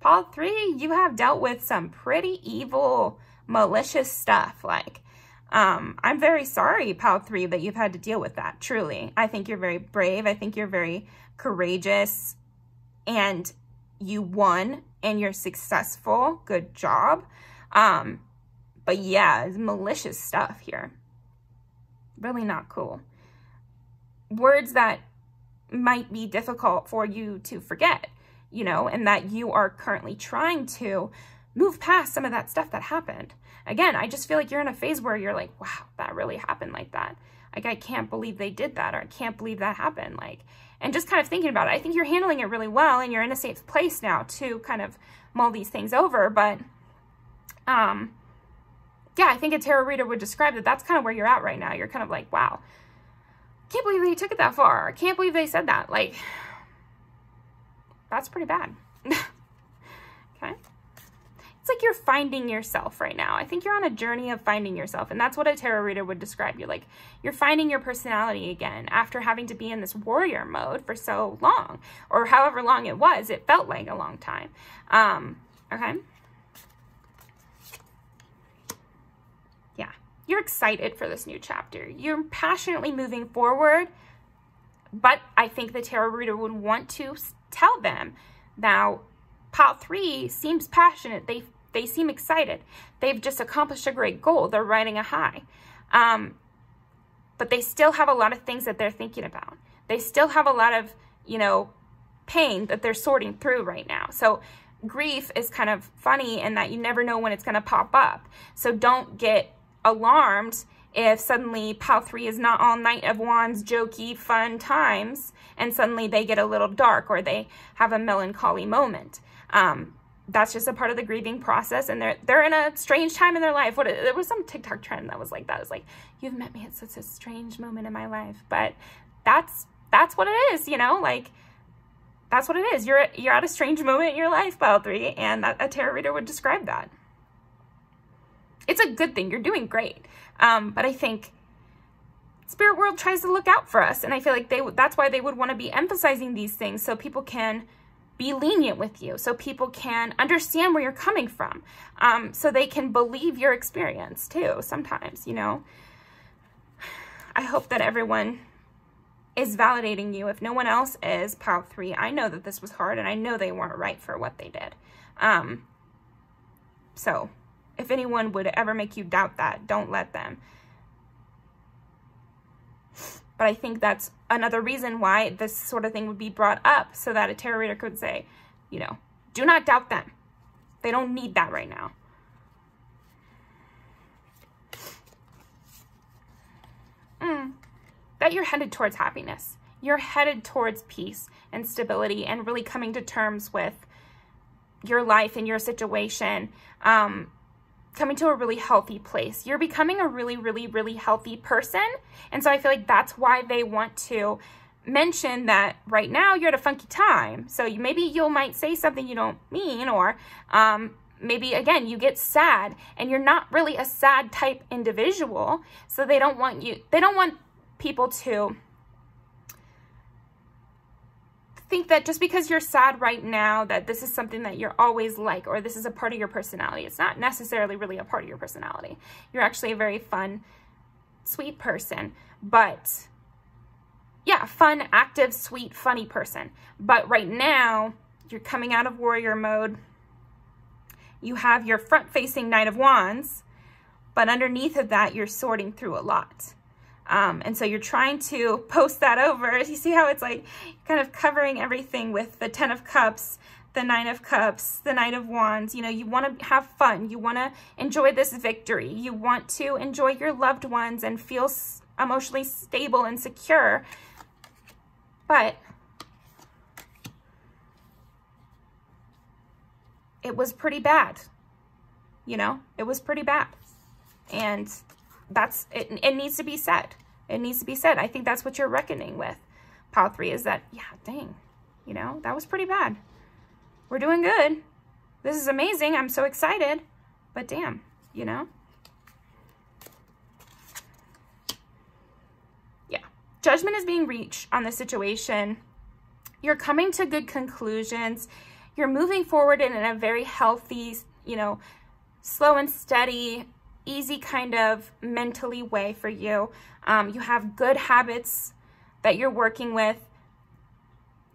Pile three, you have dealt with some pretty evil, malicious stuff. Like, um, I'm very sorry, pile three, that you've had to deal with that, truly. I think you're very brave. I think you're very courageous. And you won, and you're successful. Good job. Um, but yeah, it's malicious stuff here. Really not cool. Words that might be difficult for you to forget, you know, and that you are currently trying to move past some of that stuff that happened. Again, I just feel like you're in a phase where you're like, wow, that really happened like that. Like, I can't believe they did that, or I can't believe that happened. Like, and just kind of thinking about it, I think you're handling it really well, and you're in a safe place now to kind of mull these things over. But um, yeah, I think a tarot reader would describe that that's kind of where you're at right now. You're kind of like, wow, can't believe they took it that far. I can't believe they said that. Like, that's pretty bad. Okay. It's like you're finding yourself right now. I think you're on a journey of finding yourself. And that's what a tarot reader would describe you. Like, you're finding your personality again after having to be in this warrior mode for so long, or however long it was. It felt like a long time. Um, okay. You're excited for this new chapter. You're passionately moving forward, but I think the tarot reader would want to tell them, now, pile three seems passionate. They, they seem excited. They've just accomplished a great goal. They're riding a high, um, but they still have a lot of things that they're thinking about. They still have a lot of, you know, pain that they're sorting through right now. So grief is kind of funny in that you never know when it's going to pop up. So don't get alarmed if suddenly pile three is not all Knight of Wands, jokey, fun times, and suddenly they get a little dark or they have a melancholy moment. Um, that's just a part of the grieving process, and they're they're in a strange time in their life. What there was some TikTok trend that was like that. It was like, you've met me at such a strange moment in my life, but that's that's what it is, you know, like that's what it is. You're you're at a strange moment in your life, pile three, and that, a tarot reader would describe that. It's a good thing. You're doing great. Um, but I think Spirit World tries to look out for us. And I feel like they that's why they would want to be emphasizing these things, so people can be lenient with you, so people can understand where you're coming from, um, so they can believe your experience too sometimes, you know. I hope that everyone is validating you. If no one else is, pile three, I know that this was hard, and I know they weren't right for what they did. Um, so... If anyone would ever make you doubt that, don't let them. But I think that's another reason why this sort of thing would be brought up, so that a tarot reader could say, you know, do not doubt them. They don't need that right now. Mm. That you're headed towards happiness. You're headed towards peace and stability and really coming to terms with your life and your situation. Um... coming to a really healthy place. You're becoming a really, really, really healthy person. And so I feel like that's why they want to mention that right now you're at a funky time. So you, maybe you might say something you don't mean, or um, maybe, again, you get sad and you're not really a sad type individual. So they don't want you, they don't want people to think that just because you're sad right now, that this is something that you're always like, or this is a part of your personality. It's not necessarily really a part of your personality. You're actually a very fun, sweet person, but yeah, fun, active, sweet, funny person. But right now you're coming out of warrior mode. You have your front facing Knight of Wands, but underneath of that, you're sorting through a lot. Um, and so you're trying to post that over. You see how it's like kind of covering everything with the Ten of Cups, the Nine of Cups, the Knight of Wands. You know, you want to have fun. You want to enjoy this victory. You want to enjoy your loved ones and feel emotionally stable and secure. But it was pretty bad. You know, it was pretty bad. And that's it. It needs to be said. It needs to be said. I think that's what you're reckoning with, pile three, is that, yeah, dang, you know, that was pretty bad. We're doing good. This is amazing. I'm so excited, but damn, you know? Yeah. Judgment is being reached on the situation. You're coming to good conclusions. You're moving forward in a very healthy, you know, slow and steady, easy kind of mentally way for you. Um, you have good habits that you're working with.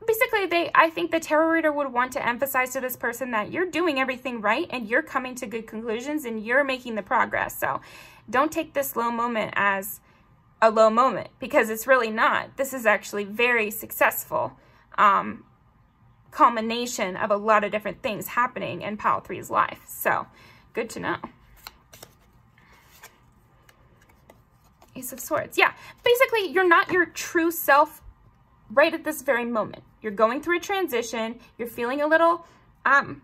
Basically, they, I think the tarot reader would want to emphasize to this person that you're doing everything right and you're coming to good conclusions and you're making the progress. So don't take this low moment as a low moment, because it's really not. This is actually very successful um, culmination of a lot of different things happening in pile three's life. So good to know. Ace of Swords. Yeah, basically you're not your true self right at this very moment. You're going through a transition. You're feeling a little um,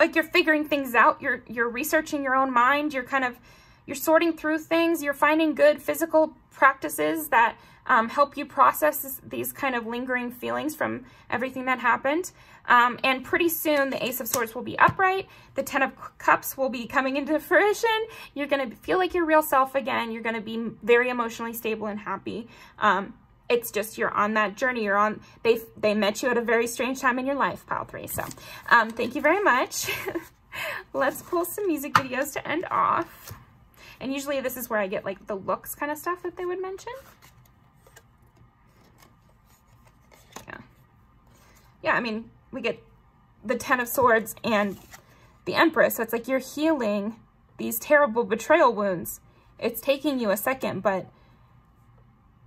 like you're figuring things out. You're, you're researching your own mind. You're kind of, you're sorting through things. You're finding good physical practices that um, help you process these kind of lingering feelings from everything that happened. Um, and pretty soon the Ace of Swords will be upright. The Ten of Cups will be coming into fruition. You're going to feel like your real self again. You're going to be very emotionally stable and happy. Um, it's just, you're on that journey. You're on, they, they met you at a very strange time in your life, pile three. So, um, thank you very much. Let's pull some music videos to end off. And usually this is where I get like the looks kind of stuff that they would mention. Yeah. Yeah, I mean, we get the Ten of Swords and the Empress. So it's like you're healing these terrible betrayal wounds. It's taking you a second, but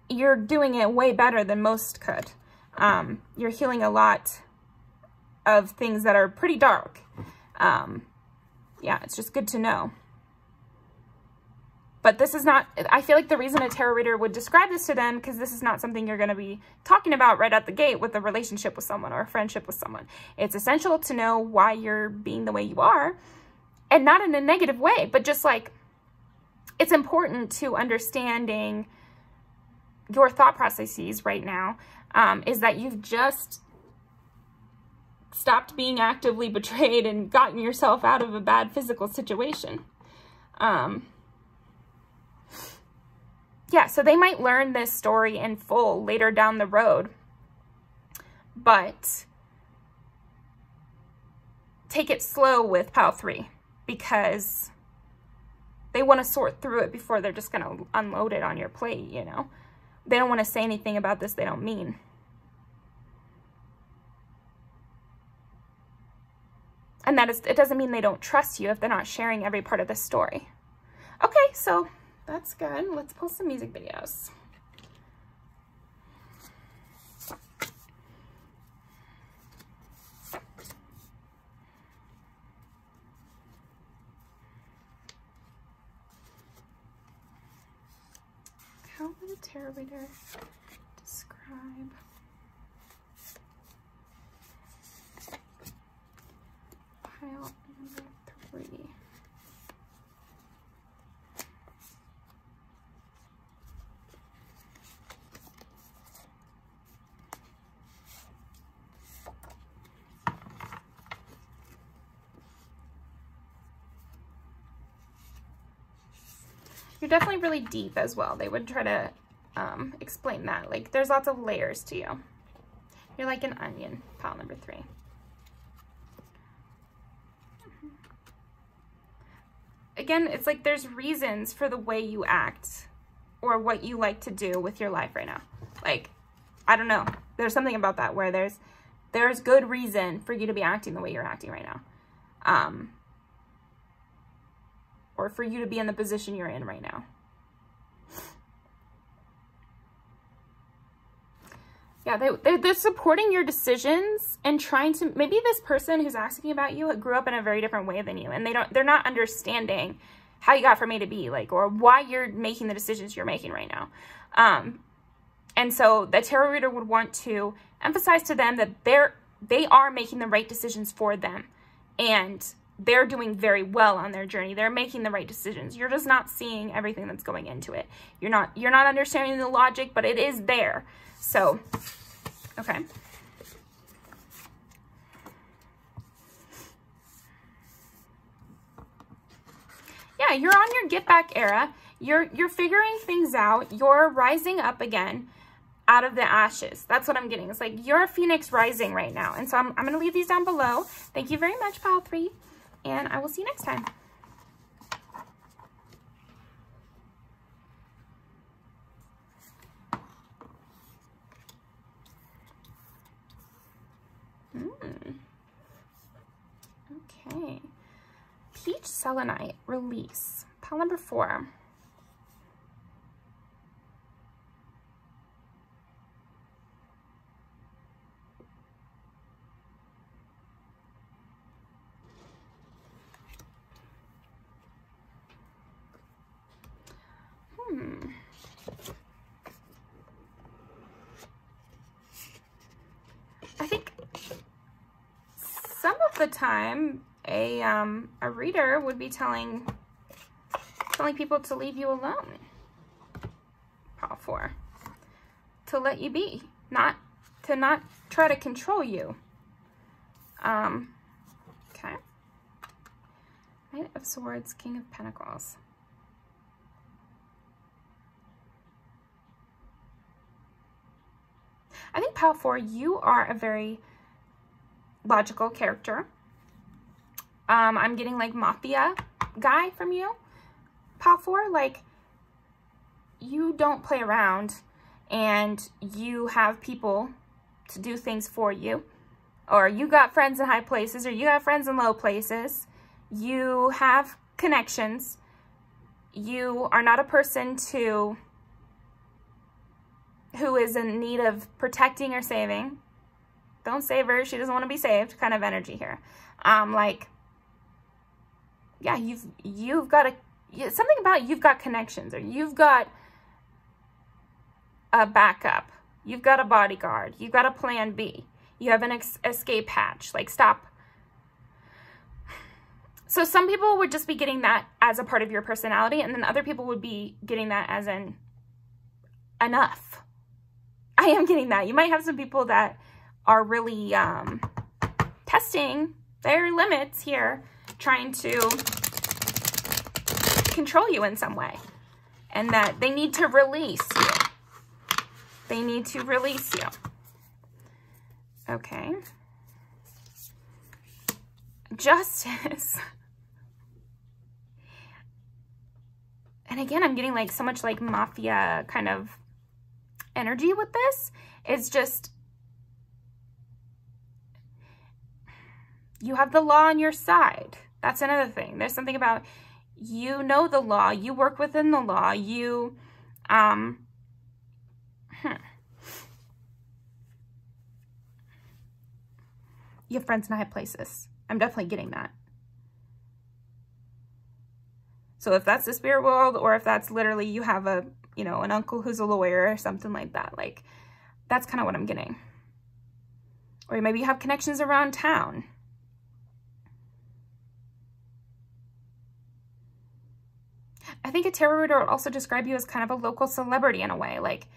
you're doing it way better than most could. Um, you're healing a lot of things that are pretty dark. Um, yeah, it's just good to know. But this is not, I feel like the reason a tarot reader would describe this to them, because this is not something you're going to be talking about right out the gate with a relationship with someone or a friendship with someone. It's essential to know why you're being the way you are, and not in a negative way, but just like, it's important to understanding your thought processes right now, um, is that you've just stopped being actively betrayed and gotten yourself out of a bad physical situation. Um... Yeah, so they might learn this story in full later down the road, but take it slow with pile three, because they want to sort through it before they're just going to unload it on your plate, you know? They don't want to say anything about this they don't mean. And that is, it doesn't mean they don't trust you if they're not sharing every part of the story. Okay, so... that's good. Let's pull some music videos. How would a tarot reader describe pile number three? You're definitely really deep as well. They would try to um, explain that. Like, there's lots of layers to you. You're like an onion, pile number three. Again, it's like there's reasons for the way you act or what you like to do with your life right now. Like, I don't know. There's something about that where there's there's good reason for you to be acting the way you're acting right now. Um... or for you to be in the position you're in right now. Yeah, they, they're, they're supporting your decisions and trying to, maybe this person who's asking about you grew up in a very different way than you, and they don't, they're not understanding how you got from A to B, like, or why you're making the decisions you're making right now. Um, and so the tarot reader would want to emphasize to them that they're, they are making the right decisions for them, and they're doing very well on their journey. They're making the right decisions. You're just not seeing everything that's going into it. You're not, you're not understanding the logic, but it is there. So, okay. Yeah, you're on your get back era. You're, you're figuring things out. You're rising up again out of the ashes. That's what I'm getting. It's like you're a phoenix rising right now. And so I'm, I'm going to leave these down below. Thank you very much, pile three. And I will see you next time. Mm. Okay. Peach Selenite, release. Pile number four. I think some of the time a um a reader would be telling telling people to leave you alone. Pile four. To let you be, not to not try to control you. Um okay. Knight of Swords, King of Pentacles. I think pile four, you are a very logical character. Um, I'm getting like mafia guy from you. Pile four, like you don't play around and you have people to do things for you, or you got friends in high places, or you got friends in low places. You have connections. You are not a person to who is in need of protecting or saving. Don't save her. She doesn't want to be saved kind of energy here. Um, like, yeah, you've, you've got a, you, something about you've got connections, or you've got a backup. You've got a bodyguard. You've got a plan B. You have an ex escape hatch. Like, stop. So some people would just be getting that as a part of your personality, and then other people would be getting that as an enough. I am getting that. You might have some people that are really um, testing their limits here, trying to control you in some way, and that they need to release you. They need to release you. Okay. Justice. And again, I'm getting like so much like mafia kind of energy with this. It's just, you have the law on your side. That's another thing. There's something about, you know, the law, you work within the law, you, um, hmm. You have friends in high places. I'm definitely getting that. So if that's the spirit world, or if that's literally you have a, you know, an uncle who's a lawyer or something like that, like that's kind of what I'm getting. Or maybe you have connections around town. I think a tarot reader would also describe you as kind of a local celebrity in a way. Like,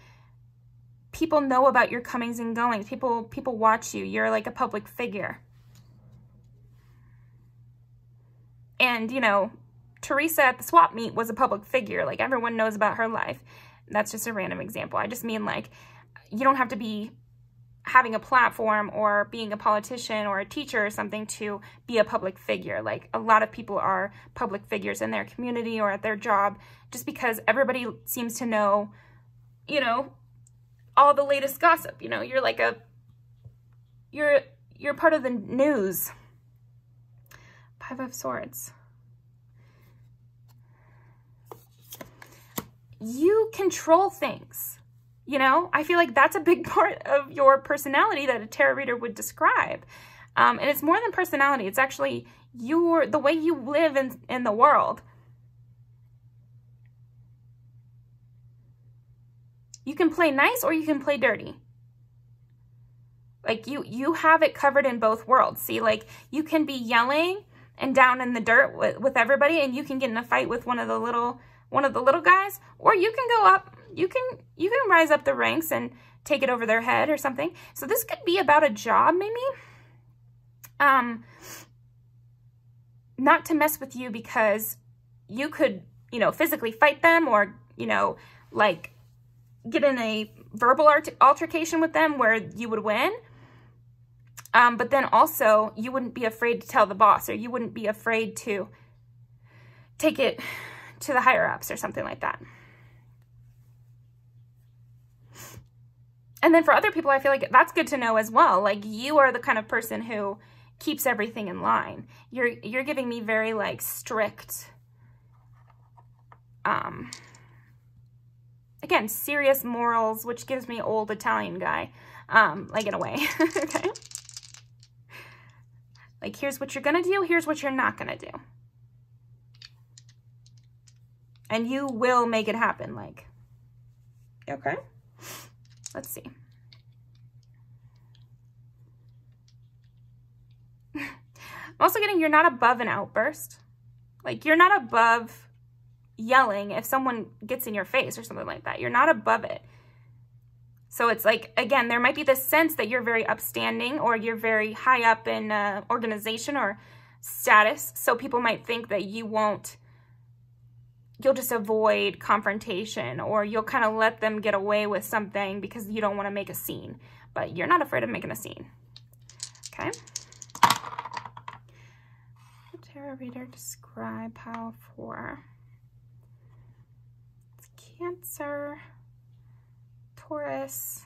people know about your comings and goings. People, people watch you. You're like a public figure. And, you know, Teresa at the swap meet was a public figure. Like, everyone knows about her life. That's just a random example. I just mean, like, you don't have to be having a platform or being a politician or a teacher or something to be a public figure. Like, a lot of people are public figures in their community or at their job just because everybody seems to know, you know, all the latest gossip. You know, you're like a, you're, you're part of the news. Five of Swords. You control things, you know? I feel like that's a big part of your personality that a tarot reader would describe. Um, and it's more than personality. It's actually your, the way you live in, in the world. You can play nice or you can play dirty. Like, you, you have it covered in both worlds. See, like, you can be yelling and down in the dirt with, with everybody, and you can get in a fight with one of the little one of the little guys, or you can go up, you can you can rise up the ranks and take it over their head or something. So this could be about a job, maybe. Um, not to mess with you, because you could, you know, physically fight them, or, you know, like get in a verbal altercation with them where you would win. Um, but then also, you wouldn't be afraid to tell the boss, or you wouldn't be afraid to take it to the higher-ups or something like that. And then for other people, I feel like that's good to know as well. Like, you are the kind of person who keeps everything in line. You're, you're giving me very, like, strict, um, again, serious morals, which gives me old Italian guy, um, like, in a way, okay? Like, here's what you're going to do, here's what you're not going to do. And you will make it happen, like, okay? Let's see. I'm also getting you're not above an outburst. Like, you're not above yelling if someone gets in your face or something like that. You're not above it. So it's like, again, there might be this sense that you're very upstanding, or you're very high up in uh, organization or status. So people might think that you won't, you'll just avoid confrontation, or you'll kind of let them get away with something because you don't want to make a scene. But you're not afraid of making a scene. Okay. The tarot reader describe pile four. It's Cancer, Taurus,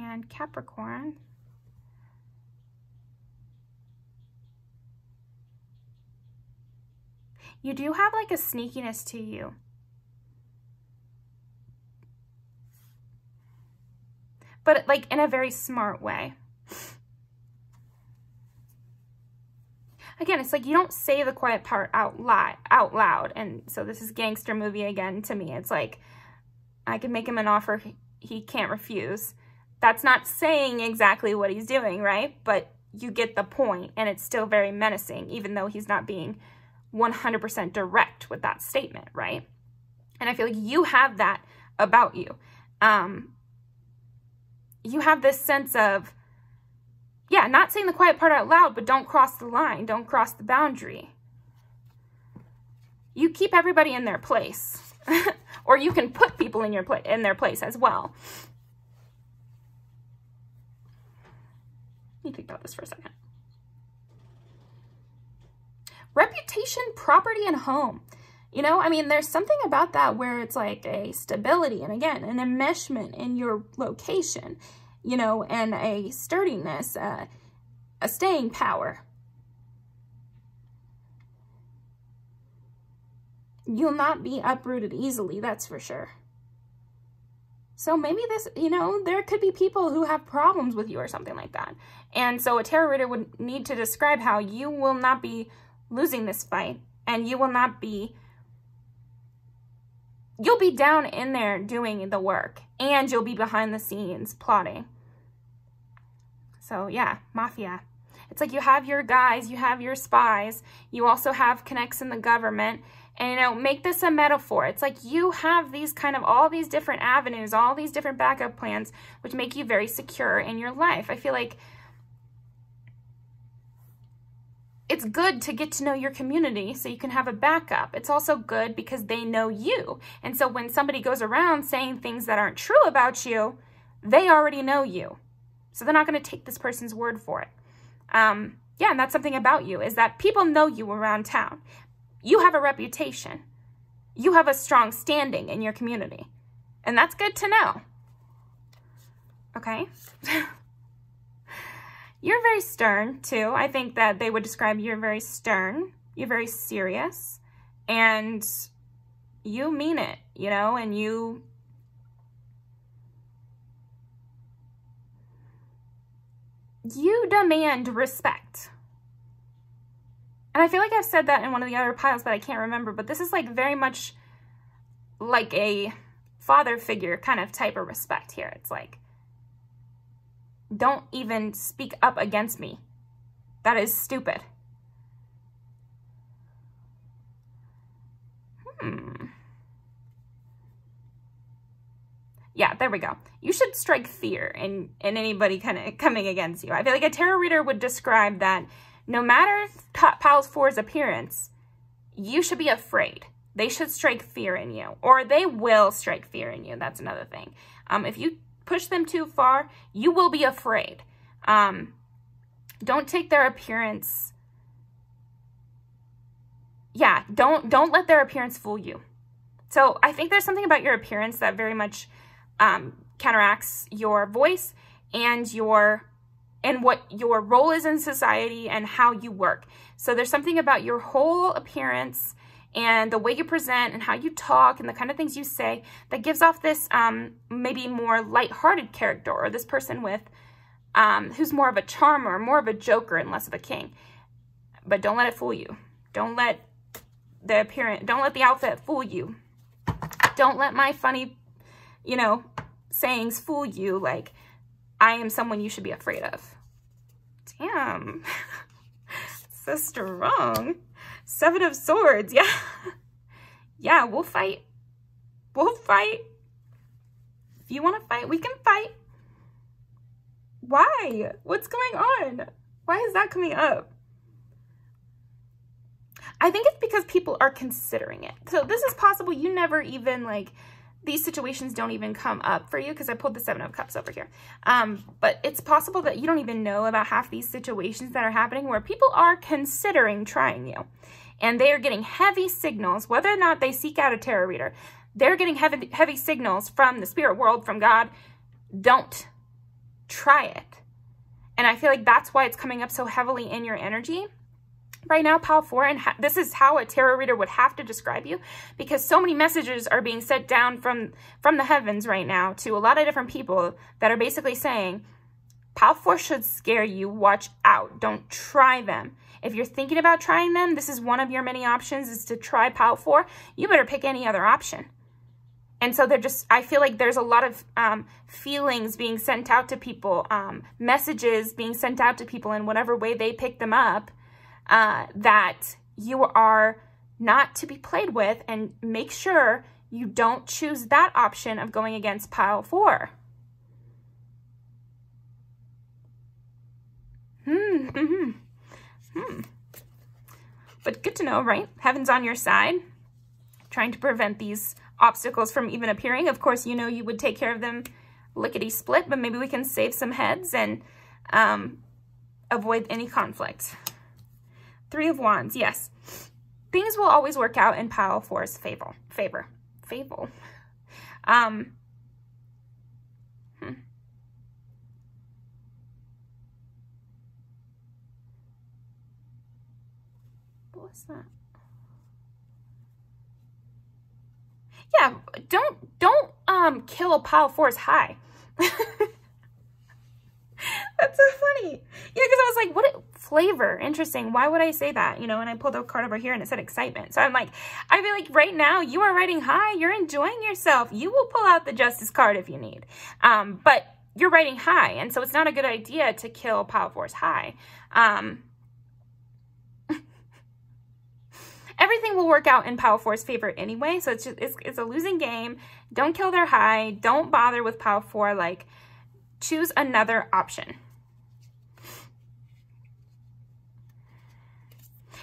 and Capricorn. You do have like a sneakiness to you. but like in a very smart way. Again, it's like you don't say the quiet part out loud, out loud. And so this is gangster movie again to me. It's like, I can make him an offer he can't refuse. That's not saying exactly what he's doing, right? But you get the point, and it's still very menacing, even though he's not being one hundred percent direct with that statement, right? And I feel like you have that about you. Um, you have this sense of, yeah, not saying the quiet part out loud, but don't cross the line. Don't cross the boundary. You keep everybody in their place. Or you can put people in your pla- in their place as well. Let me think about this for a second. Reputation, property, and home. You know, I mean, there's something about that where it's like a stability and, again, an enmeshment in your location, you know, and a sturdiness, uh, a staying power. You'll not be uprooted easily, that's for sure. So maybe this, you know, there could be people who have problems with you or something like that. And so a tarot reader would need to describe how you will not be losing this fight, and you will not be, you'll be down in there doing the work, and you'll be behind the scenes plotting. So yeah, mafia. It's like you have your guys, you have your spies, you also have connects in the government, and you know, make this a metaphor. It's like you have these kind of, all these different avenues, all these different backup plans, which make you very secure in your life. I feel like it's good to get to know your community so you can have a backup. It's also good because they know you. And so when somebody goes around saying things that aren't true about you, they already know you. So they're not going to take this person's word for it. Um, yeah, and that's something about you, is that people know you around town. You have a reputation. You have a strong standing in your community. And that's good to know. Okay? You're very stern, too. I think that they would describe you're very stern. You're very serious. And you mean it, you know, and you... You demand respect. And I feel like I've said that in one of the other piles, but I can't remember. But this is like very much like a father figure kind of type of respect here. It's like, don't even speak up against me. That is stupid. Hmm. Yeah, there we go. You should strike fear in, in anybody kind of coming against you. I feel like a tarot reader would describe that no matter Pile four's appearance, you should be afraid. They should strike fear in you, or they will strike fear in you. That's another thing. Um, if you push them too far, you will be afraid. Um, don't take their appearance. Yeah, don't don't let their appearance fool you. So I think there's something about your appearance that very much um, counteracts your voice and your and what your role is in society and how you work. So there's something about your whole appearance and the way you present and how you talk and the kind of things you say that gives off this um, maybe more lighthearted character, or this person with um, who's more of a charmer, more of a joker and less of a king. But don't let it fool you. Don't let the appearance, don't let the outfit fool you. Don't let my funny, you know, sayings fool you, like, I am someone you should be afraid of. Damn. So strong. Seven of Swords, yeah. Yeah, we'll fight. We'll fight. If you want to fight, we can fight. Why? What's going on? Why is that coming up? I think it's because people are considering it. So this is possible you never even, like, these situations don't even come up for you, because I pulled the Seven of Cups over here. Um, but it's possible that you don't even know about half these situations that are happening where people are considering trying you. And they are getting heavy signals, whether or not they seek out a tarot reader. They're getting heavy, heavy signals from the spirit world, from God. Don't try it. And I feel like that's why it's coming up so heavily in your energy. right now, pile four, and this is how a tarot reader would have to describe you, because so many messages are being sent down from, from the heavens right now to a lot of different people that are basically saying, pile four should scare you, watch out, don't try them. If you're thinking about trying them, this is one of your many options, is to try pile four. You better pick any other option. And so they're just, I feel like there's a lot of um, feelings being sent out to people, um, messages being sent out to people in whatever way they pick them up, Uh, that you are not to be played with, and make sure you don't choose that option of going against pile four. Hmm. Mm-hmm. Hmm. But good to know, right? Heaven's on your side, trying to prevent these obstacles from even appearing. Of course, you know you would take care of them lickety-split, but maybe we can save some heads and um, avoid any conflict. Three of Wands, yes. Things will always work out in pile four's favor. Favor. Favor. Um, hmm. What was that? Yeah, don't, don't um, kill a pile four's high. That's so funny. Yeah, because I was like, what flavor? Interesting. Why would I say that? You know, and I pulled a card over here and it said excitement. So I'm like, I feel like right now you are riding high. You're enjoying yourself. You will pull out the justice card if you need. Um, but you're riding high. And so it's not a good idea to kill pile four's high. Um, everything will work out in pile four's favor anyway. So it's just, it's, it's a losing game. Don't kill their high. Don't bother with pile four. Like, choose another option.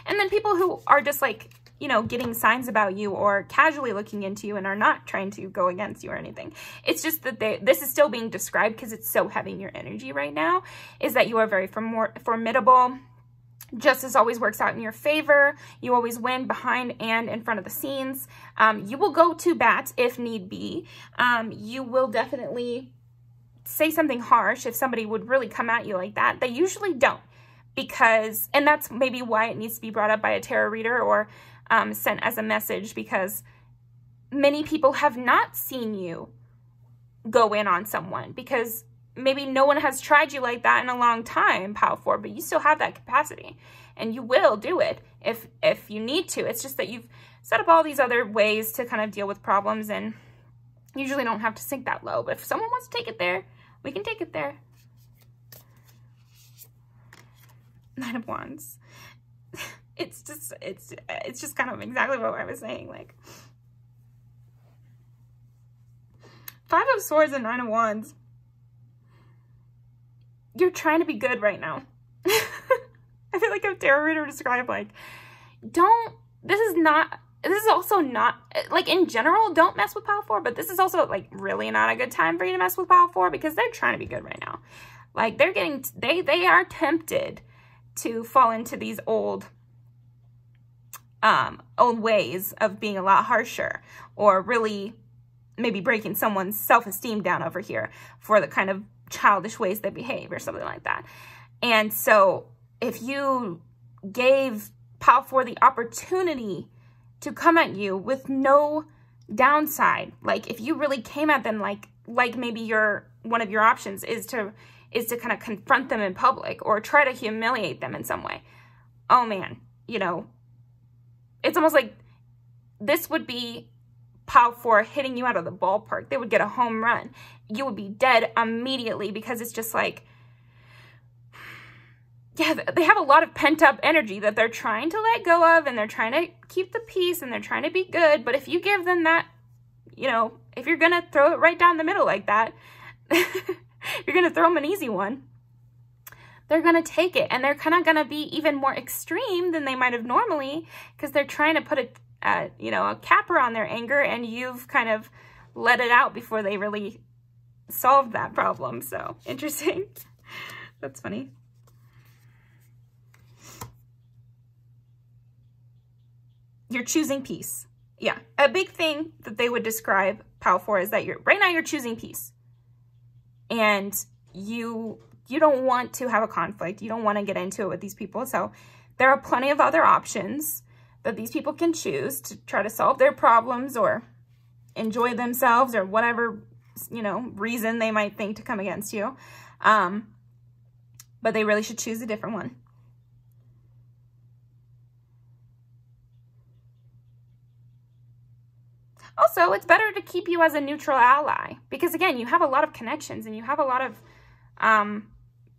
And then people who are just like, you know, getting signs about you or casually looking into you and are not trying to go against you or anything. It's just that they, this is still being described because it's so heavy in your energy right now, is that you are very formidable. Justice always works out in your favor. You always win behind and in front of the scenes. Um, you will go to bat if need be. Um, you will definitely say something harsh if somebody would really come at you like that. They usually don't, because, and that's maybe why it needs to be brought up by a tarot reader or um, sent as a message, because many people have not seen you go in on someone, because maybe no one has tried you like that in a long time, pile four, but you still have that capacity and you will do it if, if you need to. It's just that you've set up all these other ways to kind of deal with problems and usually don't have to sink that low, but if someone wants to take it there, we can take it there. Nine of Wands. It's just, it's, it's just kind of exactly what I was saying. Like, Five of Swords and Nine of Wands. You're trying to be good right now. I feel like if tarot reader described, like, don't, this is not, this is also not, like, in general, don't mess with pile four, but this is also, like, really not a good time for you to mess with pile four, because they're trying to be good right now. Like, they're getting, they, they are tempted to fall into these old, um, old ways of being a lot harsher, or really maybe breaking someone's self-esteem down over here for the kind of childish ways they behave or something like that. And so if you gave pile four the opportunity to come at you with no downside, like if you really came at them, like, like maybe your, one of your options is to, is to kind of confront them in public or try to humiliate them in some way. Oh man, you know, it's almost like this would be pile four hitting you out of the ballpark. They would get a home run. You would be dead immediately, because it's just like, yeah, they have a lot of pent-up energy that they're trying to let go of, and they're trying to keep the peace, and they're trying to be good. But if you give them that, you know, if you're going to throw it right down the middle like that, you're going to throw them an easy one. They're going to take it, and they're kind of going to be even more extreme than they might have normally, because they're trying to put a, a, you know, a capper on their anger, and you've kind of let it out before they really solved that problem. So, interesting. That's funny. You're choosing peace. Yeah. A big thing that they would describe pile four is that you're right now you're choosing peace. And you, you don't want to have a conflict. You don't want to get into it with these people. So There are plenty of other options that these people can choose to try to solve their problems or enjoy themselves or whatever, you know, reason they might think to come against you. Um, but they really should choose a different one. Also, it's better to keep you as a neutral ally because, again, you have a lot of connections and you have a lot of um,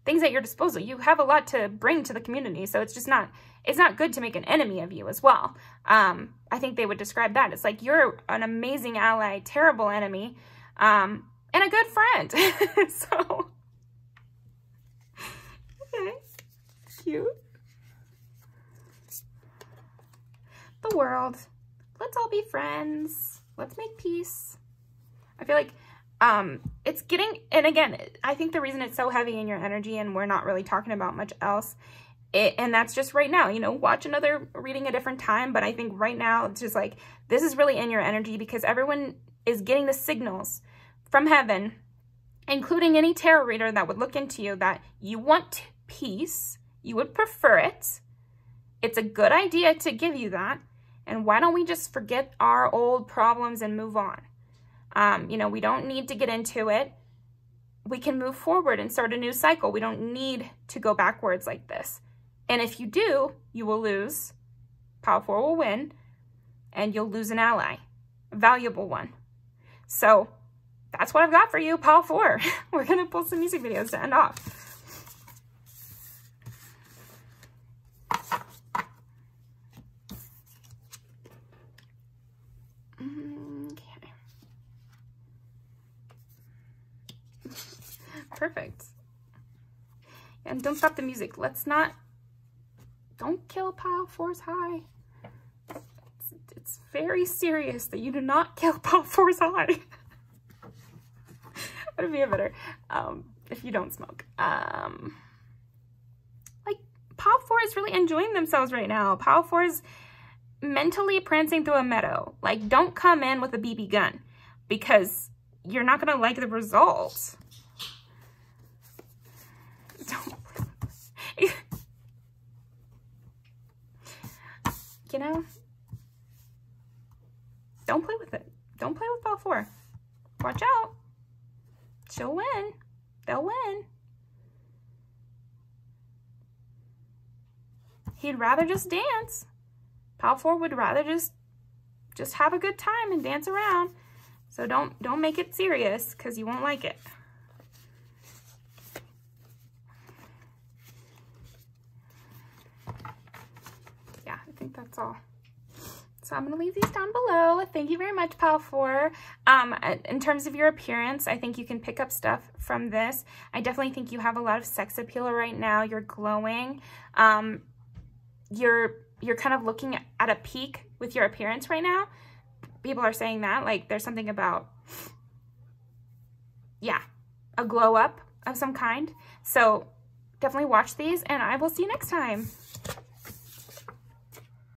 things at your disposal. You have a lot to bring to the community, so it's just not, it's not good to make an enemy of you as well. Um, I think they would describe that. It's like you're an amazing ally, terrible enemy, um, and a good friend. So, okay, cute. The world. Let's all be friends. Let's make peace. I feel like um, it's getting, and again, I think the reason it's so heavy in your energy and we're not really talking about much else, it, and that's just right now, you know, watch another reading a different time. But I think right now, it's just like, this is really in your energy because everyone is getting the signals from heaven, including any tarot reader that would look into you, that you want peace, you would prefer it. It's a good idea to give you that. And why don't we just forget our old problems and move on? Um, you know, we don't need to get into it. We can move forward and start a new cycle. We don't need to go backwards like this. And if you do, you will lose. Pile four will win. And you'll lose an ally. A valuable one. So, that's what I've got for you, Pile four. We're going to pull some music videos to end off. Perfect. And don't stop the music. Let's not, don't kill Pile four's high. It's, it's very serious that you do not kill Pile four's high. Would it be a better, um, if you don't smoke. Um, like, Pile four is really enjoying themselves right now. Pile four is mentally prancing through a meadow. Like, don't come in with a B B gun because you're not going to like the results. Don't. You know, don't play with it. Don't play with Pile four. Watch out. She'll win. They'll win. He'd rather just dance. Pile four would rather just just have a good time and dance around. So don't don't make it serious because you won't like it. That's all. So I'm going to leave these down below. Thank you very much, Pile four. Um, in terms of your appearance, I think you can pick up stuff from this. I definitely think you have a lot of sex appeal right now. You're glowing. Um, you're, you're kind of looking at a peak with your appearance right now. People are saying that. Like, there's something about, yeah, a glow up of some kind. So definitely watch these, and I will see you next time.